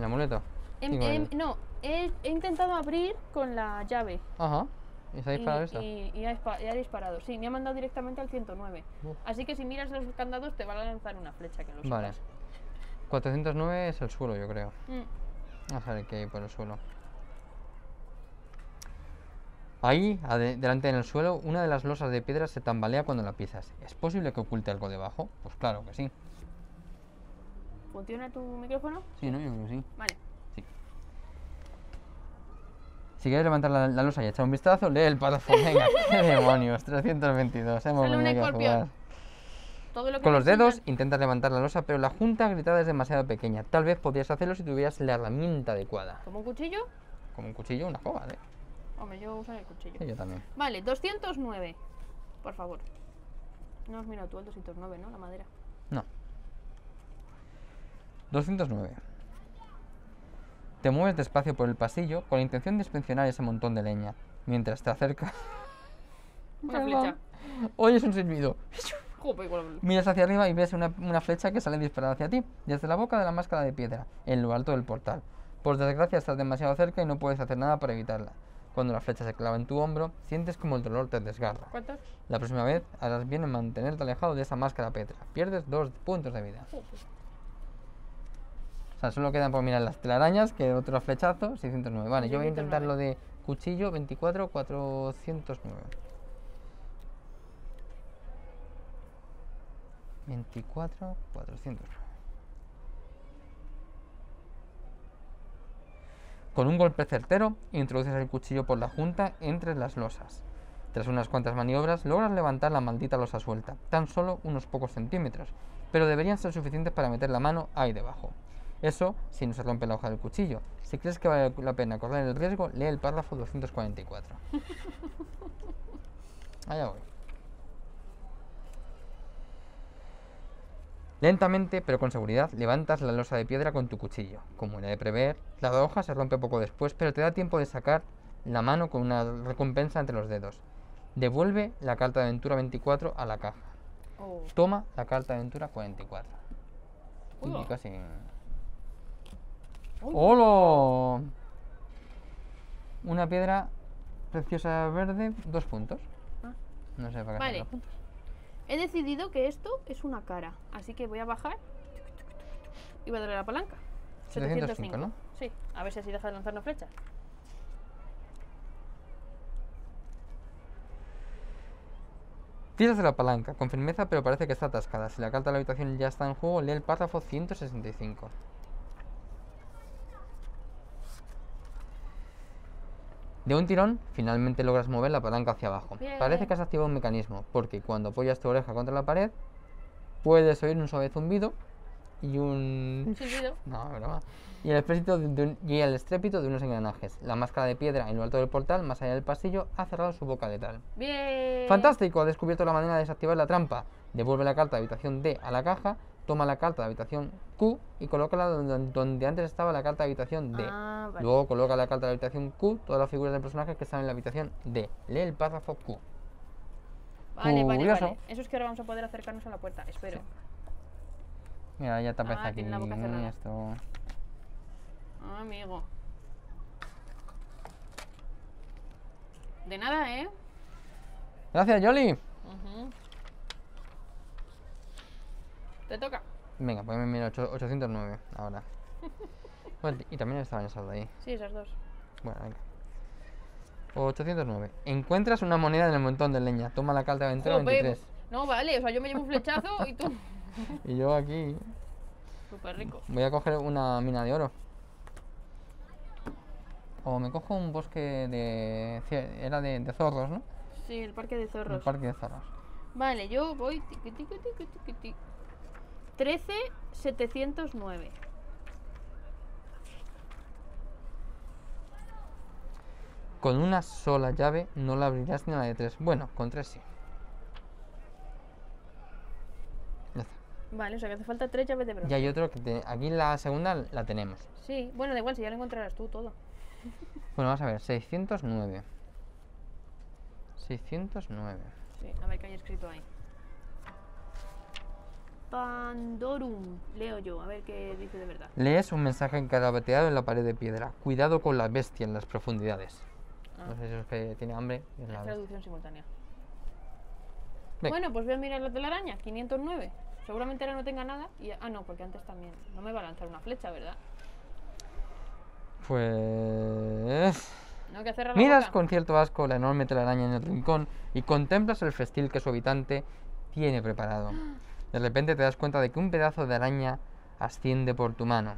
amuleto. No, he intentado abrir con la llave. Ajá. ¿Y se ha disparado esta? Y ha disparado, sí, me ha mandado directamente al 109. Así que si miras los candados te van a lanzar una flecha que los Vale. 409 es el suelo, yo creo. Vamos a ver qué hay por el suelo. Ahí, delante en el suelo, una de las losas de piedra se tambalea cuando la pisas. ¿Es posible que oculte algo debajo? Pues claro que sí. ¿Funciona tu micrófono? Sí, ¿no? Yo creo que sí. Vale. Si quieres levantar la losa y echar un vistazo, lee el párrafo. Venga, qué demonios, 322. Sale un escorpión. Con los dedos intentas levantar la losa, pero la junta gritada es demasiado pequeña. Tal vez podrías hacerlo si tuvieras la herramienta adecuada. ¿Como un cuchillo? Como un cuchillo, una escoba, ¿eh? Hombre, yo uso el cuchillo. Sí, yo también. Vale, 209. Por favor. No has mirado tú el 209, ¿no? La madera. No. 209. Te mueves despacio por el pasillo con la intención de inspeccionar ese montón de leña. Mientras te acercas... Una flecha. Oyes un silbido. Miras hacia arriba y ves una flecha que sale disparada hacia ti, desde la boca de la máscara de piedra, en lo alto del portal. Por desgracia, estás demasiado cerca y no puedes hacer nada para evitarla. Cuando la flecha se clava en tu hombro, sientes como el dolor te desgarra. ¿Cuántos? La próxima vez harás bien en mantenerte alejado de esa máscara petra. Pierdes 2 puntos de vida. O sea, solo quedan por mirar las telarañas, que otro flechazo, 609. Vale, yo voy a intentar lo de cuchillo, 24, 409. 24, 409. Con un golpe certero, introduces el cuchillo por la junta entre las losas. Tras unas cuantas maniobras, logras levantar la maldita losa suelta, tan solo unos pocos centímetros, pero deberían ser suficientes para meter la mano ahí debajo. Eso si no se rompe la hoja del cuchillo. Si crees que vale la pena correr el riesgo, lee el párrafo 244. Allá voy. Lentamente, pero con seguridad, levantas la losa de piedra con tu cuchillo. Como era de prever, la hoja se rompe poco después, pero te da tiempo de sacar la mano con una recompensa entre los dedos. Devuelve la carta de aventura 24 a la caja. Toma la carta de aventura 44. Y casi... ¡Hola! Una piedra preciosa verde, 2 puntos. No sé para qué. Vale. He decidido que esto es una cara, así que voy a bajar y voy a darle a la palanca. 705, ¿no? Sí, a ver si así deja de lanzarnos flechas. Tiras de la palanca con firmeza, pero parece que está atascada. Si la carta de la habitación ya está en juego, lee el párrafo 165. De un tirón, finalmente logras mover la palanca hacia abajo. Bien. Parece que has activado un mecanismo, porque cuando apoyas tu oreja contra la pared, puedes oír un suave zumbido y un... ¿Silbido? No, broma. Y el estrépito de unos engranajes. La máscara de piedra en lo alto del portal, más allá del pasillo, ha cerrado su boca letal. ¡Bien! ¡Fantástico! Ha descubierto la manera de desactivar la trampa. Devuelve la carta de habitación D a la caja, toma la carta de habitación Q y colócala donde antes estaba la carta de habitación D. Vale. Luego coloca la carta de habitación Q, todas las figuras del personaje que están en la habitación D. Lee el párrafo Q. Vale, vale. Eso es que ahora vamos a poder acercarnos a la puerta, espero. Sí. Mira, ya tapé aquí. Tiene la boca cerrada. Esto... amigo. De nada, ¿eh? Gracias, Yoli. Te toca. Venga, pues me miro 809 ahora. Bueno, y también estaban esas de ahí. Sí, esas dos. Bueno, venga. 809. Encuentras una moneda en el montón de leña. Toma la carta de aventura 23. No, vale, o sea, yo me llevo un flechazo y tú. Y yo aquí. Súper rico. Voy a coger una mina de oro. O me cojo un bosque de... Era de zorros, ¿no? Sí, el parque de zorros. El parque de zorros. Vale, yo voy... 13.709. Con una sola llave no la abrirás ni la de 3. Bueno, con 3 sí. Vale, o sea que hace falta 3 llaves de bronce. Y hay otro que aquí la segunda la tenemos. Sí, bueno, da igual, si ya lo encontrarás tú todo. Bueno, vamos a ver, 609. 609. Sí, a ver qué hay escrito ahí. Pandorum, leo yo, a ver qué dice de verdad. Lees un mensaje encarabateado en la pared de piedra. Cuidado con la bestia en las profundidades. Ah. No sé si es que tiene hambre. Es la traducción simultánea. Ven. Bueno, pues voy a mirar los de la araña, 509. Seguramente ahora no tenga nada. Y, ah, no, porque antes también. No me va a lanzar una flecha, ¿verdad? Pues... No, que cerrar la Miras boca. Con cierto asco la enorme telaraña en el rincón y contemplas el festín que su habitante tiene preparado. De repente te das cuenta de que un pedazo de araña asciende por tu mano.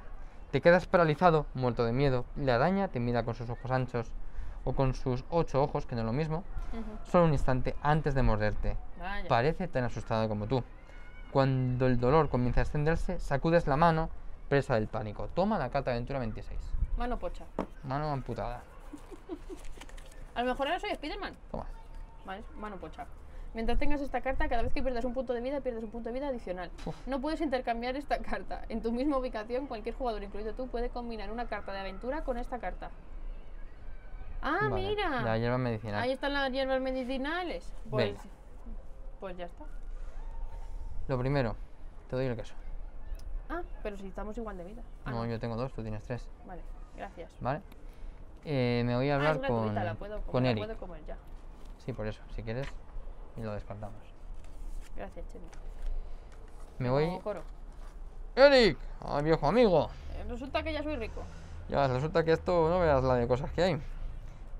Te quedas paralizado, muerto de miedo. La araña te mira con sus ojos anchos o con sus 8 ojos, que no es lo mismo, solo un instante antes de morderte. Vaya. Parece tan asustado como tú. Cuando el dolor comienza a extenderse, sacudes la mano, presa del pánico. Toma la carta de aventura 26. Mano pocha. Mano amputada. A lo mejor ahora soy Spiderman. Toma. Vale, mano pocha. Mientras tengas esta carta, cada vez que pierdas un punto de vida, pierdes un punto de vida adicional. Uf. No puedes intercambiar esta carta. En tu misma ubicación, cualquier jugador, incluido tú, puede combinar una carta de aventura con esta carta. ¡Ah, vale, mira! La hierba medicinal. Ahí están las hierbas medicinales. Pues ya está. Lo primero, te doy el queso. Ah, pero si estamos igual de vida. Ah, no, yo tengo 2, tú tienes 3. Vale, gracias. Vale. Me voy a hablar es gratuita, con, la puedo comer, con Eric. La puedo comer ya. Sí, por eso, si quieres, y lo descartamos. Gracias, Chemi. Me voy. Coro. ¡Eric! ¡Ay, viejo amigo! Resulta que ya soy rico. Ya, resulta que esto no veas la de cosas que hay.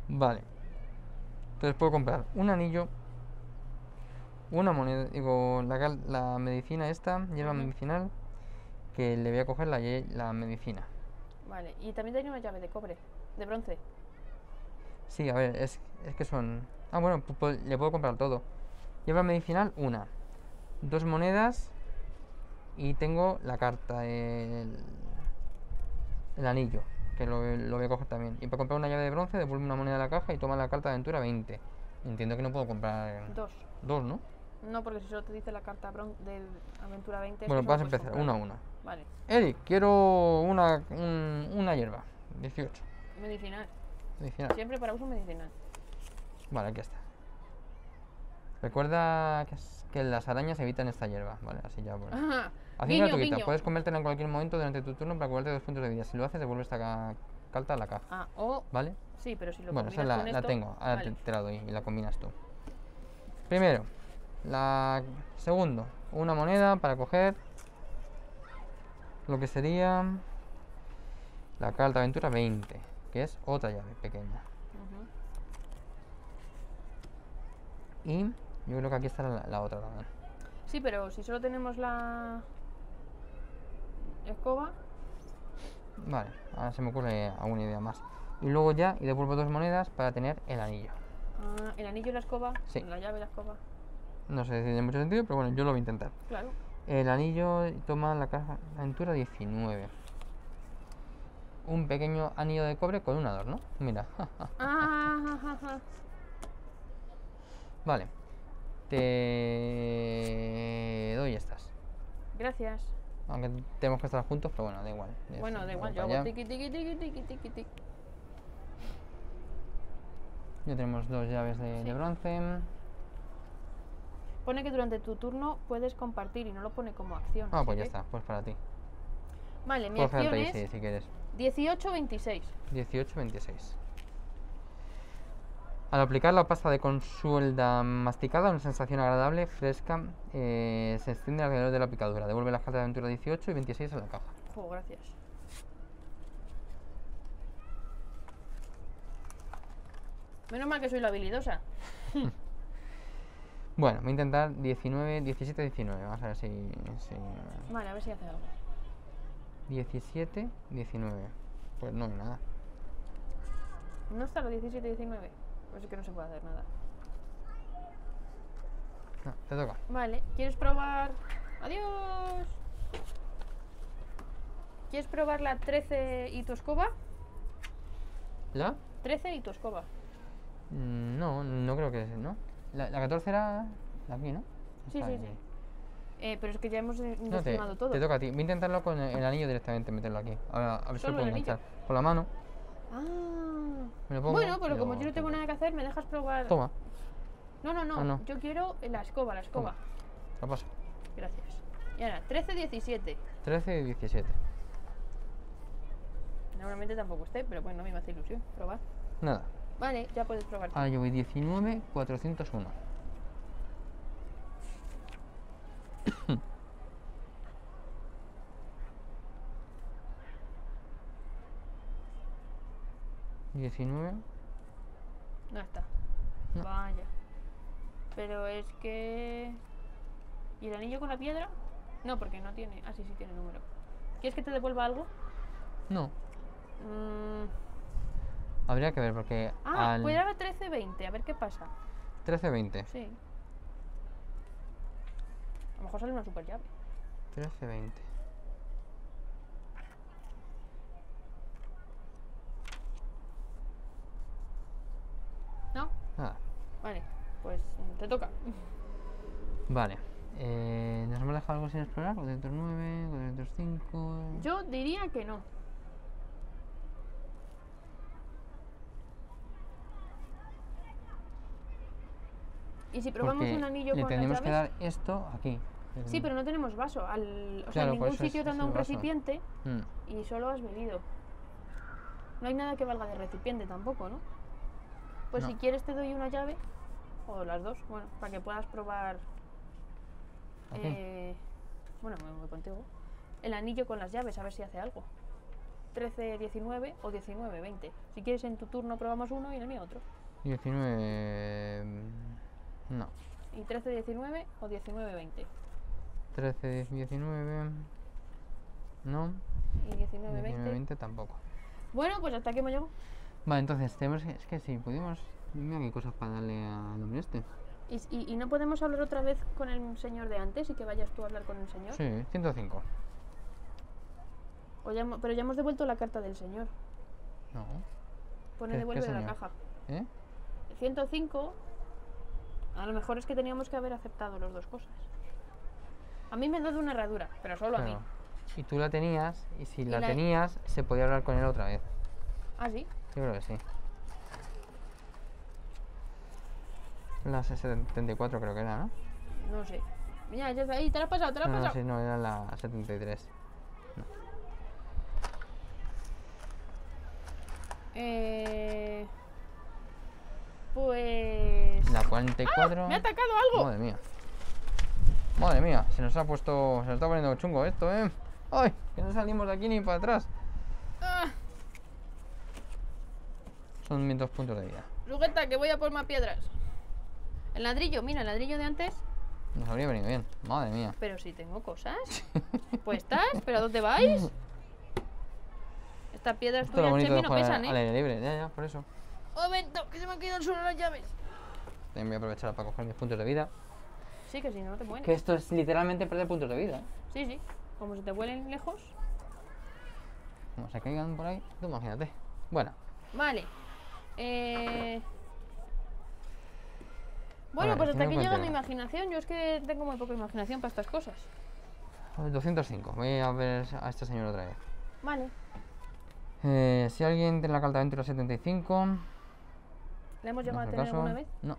Vale. Entonces puedo comprar un anillo, una moneda, digo, la medicina esta, hierba medicinal, que le voy a coger la medicina. Vale, y también tenía una llave de cobre, de bronce. Sí, a ver, es que son... Ah, bueno, le puedo comprar todo. Hierba medicinal, una. 2 monedas y tengo la carta, el anillo, que lo voy a coger también. Y para comprar una llave de bronce, devuelve una moneda a la caja y toma la carta de aventura 20. Entiendo que no puedo comprar... 2, ¿no? No, porque si solo te dice la carta de aventura 20... Bueno, vas a empezar, comprar. Uno a uno. Vale. Eric, quiero una hierba, 18. Medicinal. Siempre para uso medicinal. Vale, aquí está. Recuerda que las arañas evitan esta hierba. Vale, así ya... Bueno. Ajá. Así guiño, gratuita, guiño. Puedes comértela en cualquier momento durante tu turno para cobrarte 2 puntos de vida. Si lo haces, devuelve esta carta a la caja. Ah, o... ¿Vale? Sí, pero si lo combinas con esto... Bueno, esa la tengo. Ahora vale. te la doy y la combinas tú. Primero, segundo, una moneda para coger lo que sería la carta aventura 20, que es otra llave pequeña. Y yo creo que aquí está la otra también. Sí, pero si solo tenemos la escoba. Vale, ahora se me ocurre alguna idea más. Y luego ya, y devuelvo 2 monedas para tener el anillo. Ah, ¿el anillo y la escoba? Sí. ¿La llave y la escoba? No sé si tiene mucho sentido, pero bueno, yo lo voy a intentar. Claro. El anillo toma la caja aventura 19. Un pequeño anillo de cobre con un adorno. Mira. Vale. Te doy estas. Gracias. Aunque tenemos que estar juntos, pero bueno, da igual. Bueno, da igual, yo hago tiqui tiqui tiqui tiqui tiqui tiqui. Ya tenemos 2 llaves de bronce. Pone que durante tu turno puedes compartir y no lo pone como acción. Ah, pues ya está, pues para ti. Vale, mi acción es... si quieres. 18-26. 18-26. Al aplicar la pasta de consuelda masticada, una sensación agradable, fresca, se extiende alrededor de la picadura. Devuelve las cartas de aventura 18 y 26 a la caja. Oh, gracias. Menos mal que soy la habilidosa. Bueno, voy a intentar 19, 17, 19. Vamos a ver si... Bueno, a ver si hace algo. 17, 19. Pues no, nada. No está los 17, 19. Pues es que no se puede hacer nada. No, te toca. Vale, ¿quieres probar? ¡Adiós! ¿Quieres probar la 13 y tu escoba? ¿La? 13 y tu escoba. No, no creo que... ¿no? La 14 era la aquí, ¿no? Sí, sí, sí. Pero es que ya hemos desestimado todo. Te toca a ti. Voy a intentarlo con el anillo directamente, meterlo aquí. A ver si lo puedo enganchar. Con la mano. Ah. Me lo pongo, bueno, pero como yo no tengo nada que hacer, me dejas probar... Toma. No, no, no. Ah, no. Yo quiero la escoba, la escoba. La paso. Gracias. Y ahora, 13 y 17. 13 y 17. Normalmente tampoco esté, pero bueno, a mí me hace ilusión probar. Nada. Vale, ya puedes probar. Ahora yo voy 19, 401. ¿19? No está. No. Vaya. Pero es que... ¿Y el anillo con la piedra? No, porque no tiene... Ah, sí, sí tiene número. ¿Quieres que te devuelva algo? No. Habría que ver porque... Ah, al... cuidado a 13-20, a ver qué pasa. 13-20. Sí. A lo mejor sale una super llave. 13-20. ¿No? Nada. Vale, pues te toca. Vale. ¿Nos hemos dejado algo sin explorar? 409, 405... Yo diría que no. Y si probamos porque un anillo con tendríamos que dar esto aquí. Sí, pero no tenemos vaso. O sea, en ningún sitio te han dado un recipiente y solo has bebido. No hay nada que valga de recipiente tampoco, ¿no? Pues no. Si quieres te doy una llave. O las dos, bueno, para que puedas probar. Bueno, me voy contigo. El anillo con las llaves, a ver si hace algo. 13, 19 o 19, 20. Si quieres en tu turno probamos uno y en el mío otro. 19... No. ¿Y 13-19 o 19-20? 13-19... No. ¿Y 19-20? 19-20 tampoco. Bueno, pues hasta aquí me llevo. Vale, entonces tenemos... Es que si pudimos... Mira qué cosas para darle al hombre este. ¿Y no podemos hablar otra vez con el señor de antes y que vayas tú a hablar con el señor? Sí, 105. O ya, pero ya hemos devuelto la carta del señor. No. Pone devuelve de la caja. ¿Eh? 105... A lo mejor es que teníamos que haber aceptado las dos cosas. A mí me han dado una herradura, pero solo a mí. Y tú la tenías, y si la tenías, se podía hablar con él otra vez. ¿Ah, sí? Yo creo que sí. La 74 creo que era, ¿no? No sé. Mira, ya está ahí, te la has pasado, te la has pasado. No, sí, no, era la 73. No. Pues... La 44... ¡Ah! ¡Me ha atacado algo! Madre mía. Madre mía, se nos ha puesto... Se nos está poniendo chungo esto, ¿eh? ¡Ay! Que no salimos de aquí ni para atrás. ¡Ah! Son mis 2 puntos de vida. Rugeta, que voy a por más piedras. El ladrillo, mira, el ladrillo de antes... Nos habría venido bien, madre mía. Pero si tengo cosas... puestas, ¿pero a dónde vais? Estas piedras tuyas, Chemi, no pesan, ¿eh? Al aire libre, ya, por eso. Un momento, que se me han caído al suelo las llaves. También voy a aprovechar para coger mis puntos de vida. Sí, que si no, no te mueres. Que esto es literalmente perder puntos de vida. Sí, sí. Como se te vuelen lejos. Como se caigan por ahí, tú imagínate. Bueno. Vale. Bueno, pues hasta aquí llega mi imaginación. Yo es que tengo muy poca imaginación para estas cosas. 205. Voy a ver a este señor otra vez. Vale. Si alguien tiene la carta de Adventure 75... ¿La hemos llamado a tener alguna vez? No.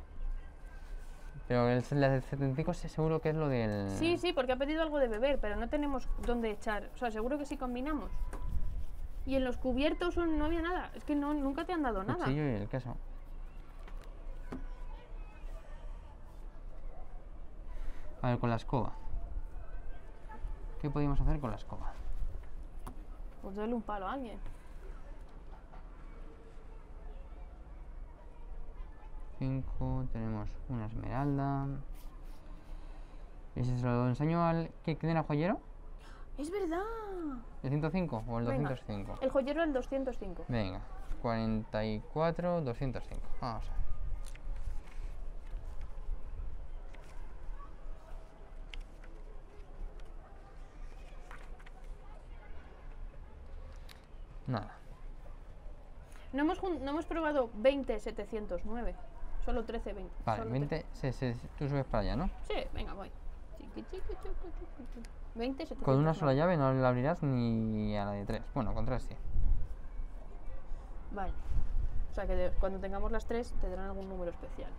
Pero la del 75 seguro que es lo del... Sí, sí, porque ha pedido algo de beber, pero no tenemos dónde echar. O sea, seguro que sí combinamos. Y en los cubiertos no había nada. Es que no, nunca te han dado nada. El cuchillo y el queso. A ver, con la escoba. ¿Qué podíamos hacer con la escoba? Pues darle un palo a alguien. Tenemos una esmeralda. Ese se lo enseño al... ¿Quién era joyero? ¡Es verdad! ¿El 105 o el 205? Venga, el joyero el 205. Venga, 44, 205. Vamos a ver. Nada. No hemos probado 20.709. Solo 13.20. Vale, solo 20, tú subes para allá, ¿no? Sí, venga, voy. 20, 700, con una sola llave no la abrirás ni a la de 3. Bueno, con 3 sí. Vale. O sea que cuando tengamos las 3 te darán algún número especial.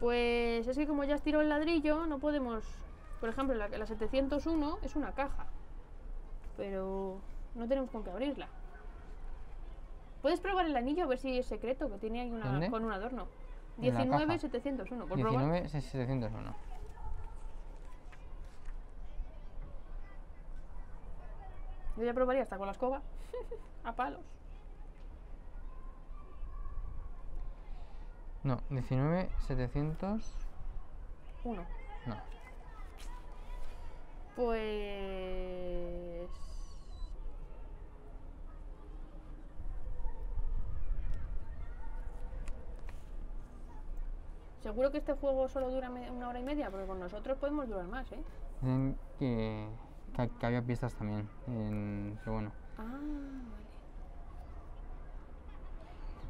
Pues es que como ya has tirado el ladrillo, no podemos... Por ejemplo, la 701 es una caja. Pero no tenemos con qué abrirla. Puedes probar el anillo a ver si es secreto, que tiene ahí una, con un adorno. 19.701. 19.701. Yo ya probaría hasta con la escoba. A palos. No, 19.701. No. Pues... Seguro que este juego solo dura una hora y media, porque con nosotros podemos durar más, ¿eh? Dicen que había pistas también, pero bueno. Ah, vale.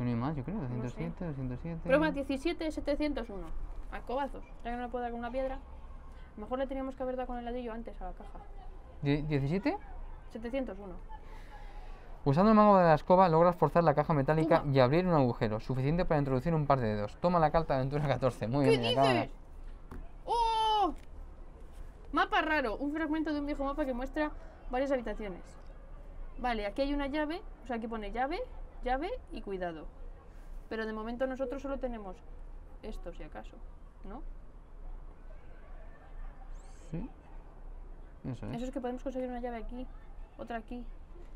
Uno y más, yo creo, 207, no sé. 207... Prueba 17.701, al cobazos, ya que no le puedo dar con una piedra. A lo mejor le teníamos que haber dado con el ladrillo antes a la caja. ¿17? 701. Usando el mango de la escoba logras forzar la caja metálica y abrir un agujero suficiente para introducir un par de dedos. Toma la carta de aventura 14. Muy bien. ¿Qué dices? ¡Oh! Mapa raro. Un fragmento de un viejo mapa que muestra varias habitaciones. Vale, aquí hay una llave. O sea, aquí pone llave, llave y cuidado. Pero de momento nosotros solo tenemos esto, si acaso, ¿no? Sí. Eso es. Eso es que podemos conseguir una llave aquí, otra aquí.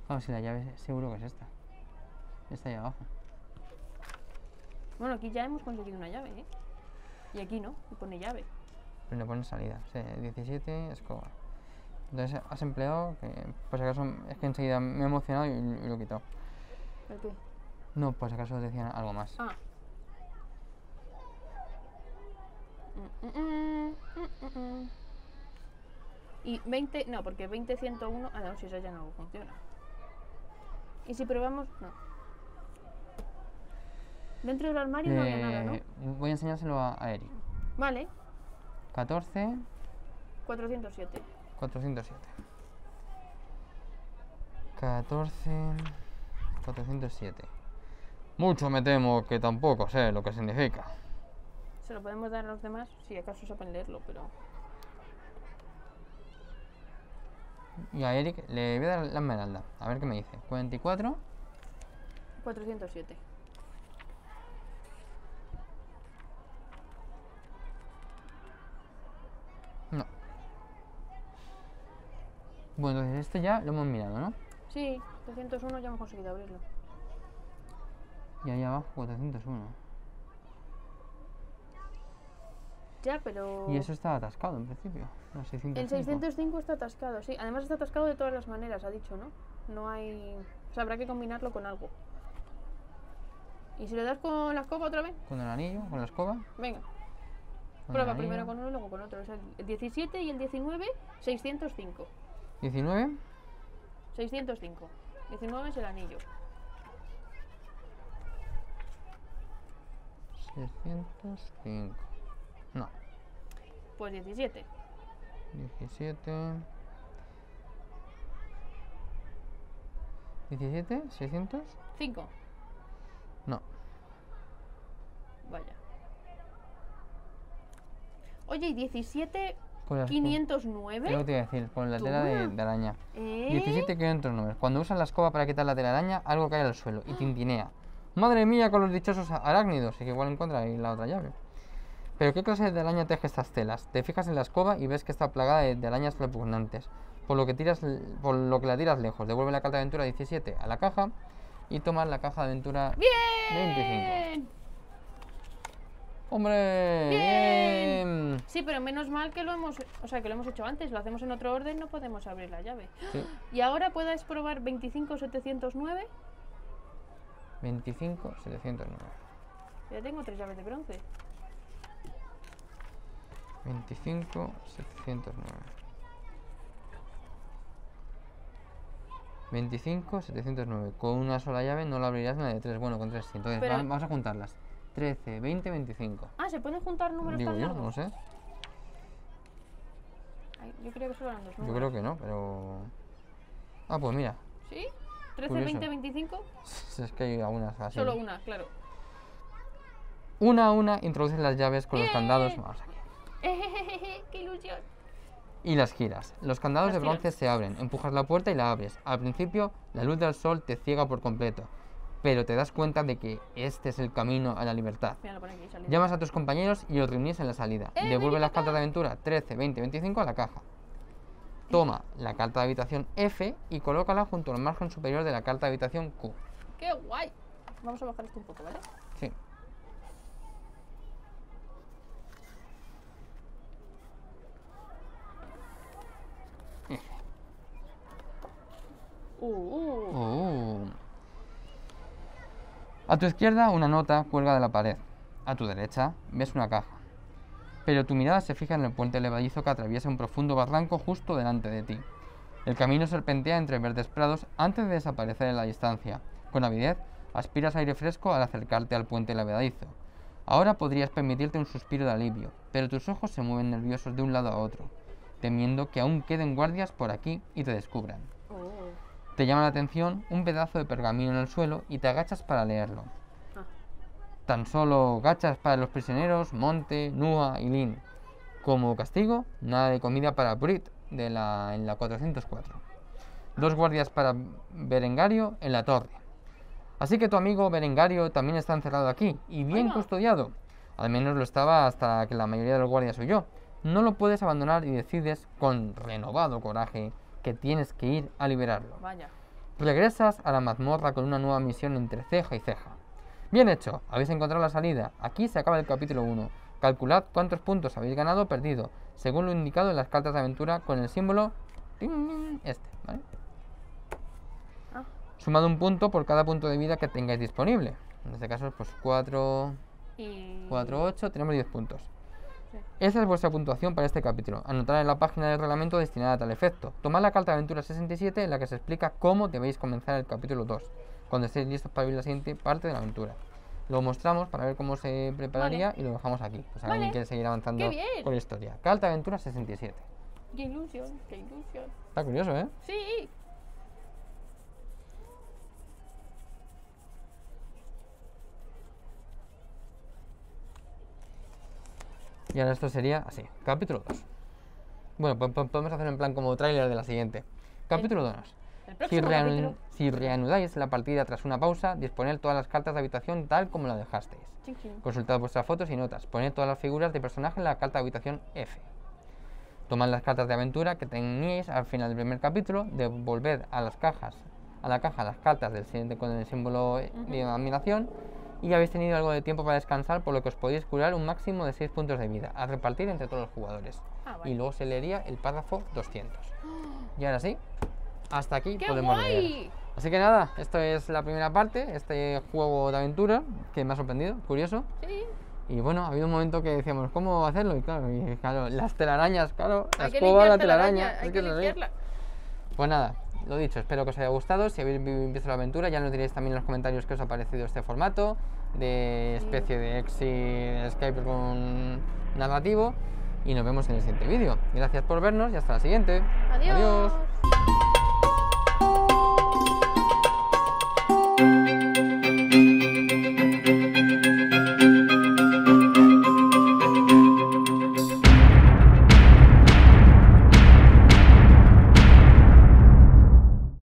Ah, si la llave seguro que es esta. Esta allá abajo. Bueno, aquí ya hemos conseguido una llave, ¿eh? Y aquí no, y pone llave. Pero no pone salida, sí, 17, escoba. Entonces has empleado, que por si acaso, es que enseguida me he emocionado y lo he quitado. ¿Por qué? No, por si acaso decían algo más. Ah. Y 20, no, porque 20.101, ah no, si eso ya no funciona. Y si probamos, no. Dentro del armario no había nada, ¿no? Voy a enseñárselo a Eric. Vale. 14. 407. 407. 14. 407. Mucho me temo que tampoco sé lo que significa. Se lo podemos dar a los demás, si acaso saben leerlo, pero... Y a Eric le voy a dar la esmeralda. A ver qué me dice. 44. 407. No. Bueno, entonces este ya lo hemos mirado, ¿no? Sí, 401 ya hemos conseguido abrirlo. Y ahí abajo 401. Ya, pero... Y eso está atascado en principio. No, 605. El 605 está atascado, sí. Además está atascado de todas las maneras, ha dicho, ¿no? No hay... O sea, habrá que combinarlo con algo. ¿Y si le das con la escoba otra vez? Con el anillo, con la escoba. Venga. Prueba primero con uno y luego con otro. O sea, el 17 y el 19, 605. 19. 605. 19 es el anillo. 605. No. Pues 17. 17. 17, 600. 5. No. Vaya. Oye, ¿y 17, 509? Yo te iba a decir, con la tela de araña. 17, 509. Cuando usas la escoba para quitar la tela de araña, algo cae al suelo y tintinea. Madre mía, con los dichosos arácnidos. Y que igual encuentra ahí la otra llave. ¿Pero qué clase de araña teje estas telas? Te fijas en la escoba y ves que está plagada de arañas repugnantes, por lo que la tiras lejos. Devuelve la carta de aventura 17 a la caja y tomas la caja de aventura 25. ¡Hombre! ¡Bien! ¡Bien! Sí, pero menos mal que lo hemos... O sea, que lo hemos hecho antes. Lo hacemos en otro orden, no podemos abrir la llave. Sí. Y ahora puedes probar 25.709. 25.709. Ya tengo 3 llaves de bronce. 25.709. 25.709. Con una sola llave no la abrirás nada de 3. Bueno, con 3 sí. Entonces pero... vamos a juntarlas. 13, 20, 25. Ah, ¿se pueden juntar números tan largos? No sé. Ay, yo creo que solo eran 2 números. Yo creo que no, pero... Ah, pues mira. ¿Sí? 13, curioso. 20, 25. Es que hay algunas así. Solo una, claro. Una a una introduces las llaves con los candados. Vamos aquí. ¡Qué ilusión! Y las giras. Los candados de bronce se abren. Empujas la puerta y la abres. Al principio, la luz del sol te ciega por completo, pero te das cuenta de que este es el camino a la libertad. Mira, aquí, llamas a tus compañeros y los reunís en la salida. Devuelve las cartas de aventura 13, 20, 25 a la caja. Toma la carta de habitación F y colócala junto al margen superior de la carta de habitación Q. ¡Qué guay! Vamos a bajar esto un poco, ¿vale? Sí. F. A tu izquierda una nota cuelga de la pared. A tu derecha ves una caja, pero tu mirada se fija en el puente levadizo que atraviesa un profundo barranco justo delante de ti. El camino serpentea entre verdes prados antes de desaparecer en la distancia. Con avidez aspiras aire fresco al acercarte al puente levadizo. Ahora podrías permitirte un suspiro de alivio, pero tus ojos se mueven nerviosos de un lado a otro, temiendo que aún queden guardias por aquí y te descubran. Te llama la atención un pedazo de pergamino en el suelo y te agachas para leerlo. Tan solo gachas para los prisioneros Monte, Nua y Lin. Como castigo, nada de comida para Brit en la 404. 2 guardias para Berengario en la torre. Así que tu amigo Berengario también está encerrado aquí y bien custodiado. Al menos lo estaba hasta que la mayoría de los guardias huyó. No lo puedes abandonar y decides con renovado coraje que tienes que ir a liberarlo. Vaya. Regresas a la mazmorra con una nueva misión entre ceja y ceja. Bien hecho, habéis encontrado la salida. Aquí se acaba el capítulo 1. Calculad cuántos puntos habéis ganado o perdido, según lo indicado en las cartas de aventura con el símbolo este, ¿vale? Sumad un punto por cada punto de vida que tengáis disponible. En este caso, pues 4, 4, 8, tenemos 10 puntos. Esa es vuestra puntuación para este capítulo. Anotad en la página del reglamento destinada a tal efecto. Tomad la carta de aventura 67 en la que se explica cómo debéis comenzar el capítulo 2 cuando estéis listos para vivir la siguiente parte de la aventura. Lo mostramos para ver cómo se prepararía y lo dejamos aquí. O sea, alguien quiere seguir avanzando con la historia. Carta de aventura 67. ¡Qué ilusión! ¡Qué ilusión! Está curioso, ¿eh? ¡Sí! Y ahora esto sería así, capítulo 2. Bueno, podemos hacer en plan como tráiler de la siguiente. Capítulo 2. Si reanudáis la partida tras una pausa, disponed todas las cartas de habitación tal como la dejasteis. Consultad vuestras fotos y notas. Poned todas las figuras de personaje en la carta de habitación F. Tomad las cartas de aventura que teníais al final del primer capítulo, devolved a las cajas, a la caja las cartas del siguiente con el símbolo de admiración. Y habéis tenido algo de tiempo para descansar, por lo que os podéis curar un máximo de 6 puntos de vida a repartir entre todos los jugadores. Vale. Y luego se leería el párrafo 200. Y ahora sí, hasta aquí podemos leer. Así que nada, esto es la primera parte, este juego de aventura, que me ha sorprendido, curioso. Sí. Y bueno, ha habido un momento que decíamos, ¿cómo hacerlo? Y claro las telarañas, claro, la escoba, la telaraña, hay que limpiarla. Pues nada. Lo dicho, espero que os haya gustado. Si habéis visto la aventura, ya nos diréis también en los comentarios qué os ha parecido este formato de especie de exit Skype con narrativo. Y nos vemos en el siguiente vídeo. Gracias por vernos y hasta la siguiente. Adiós. Adiós.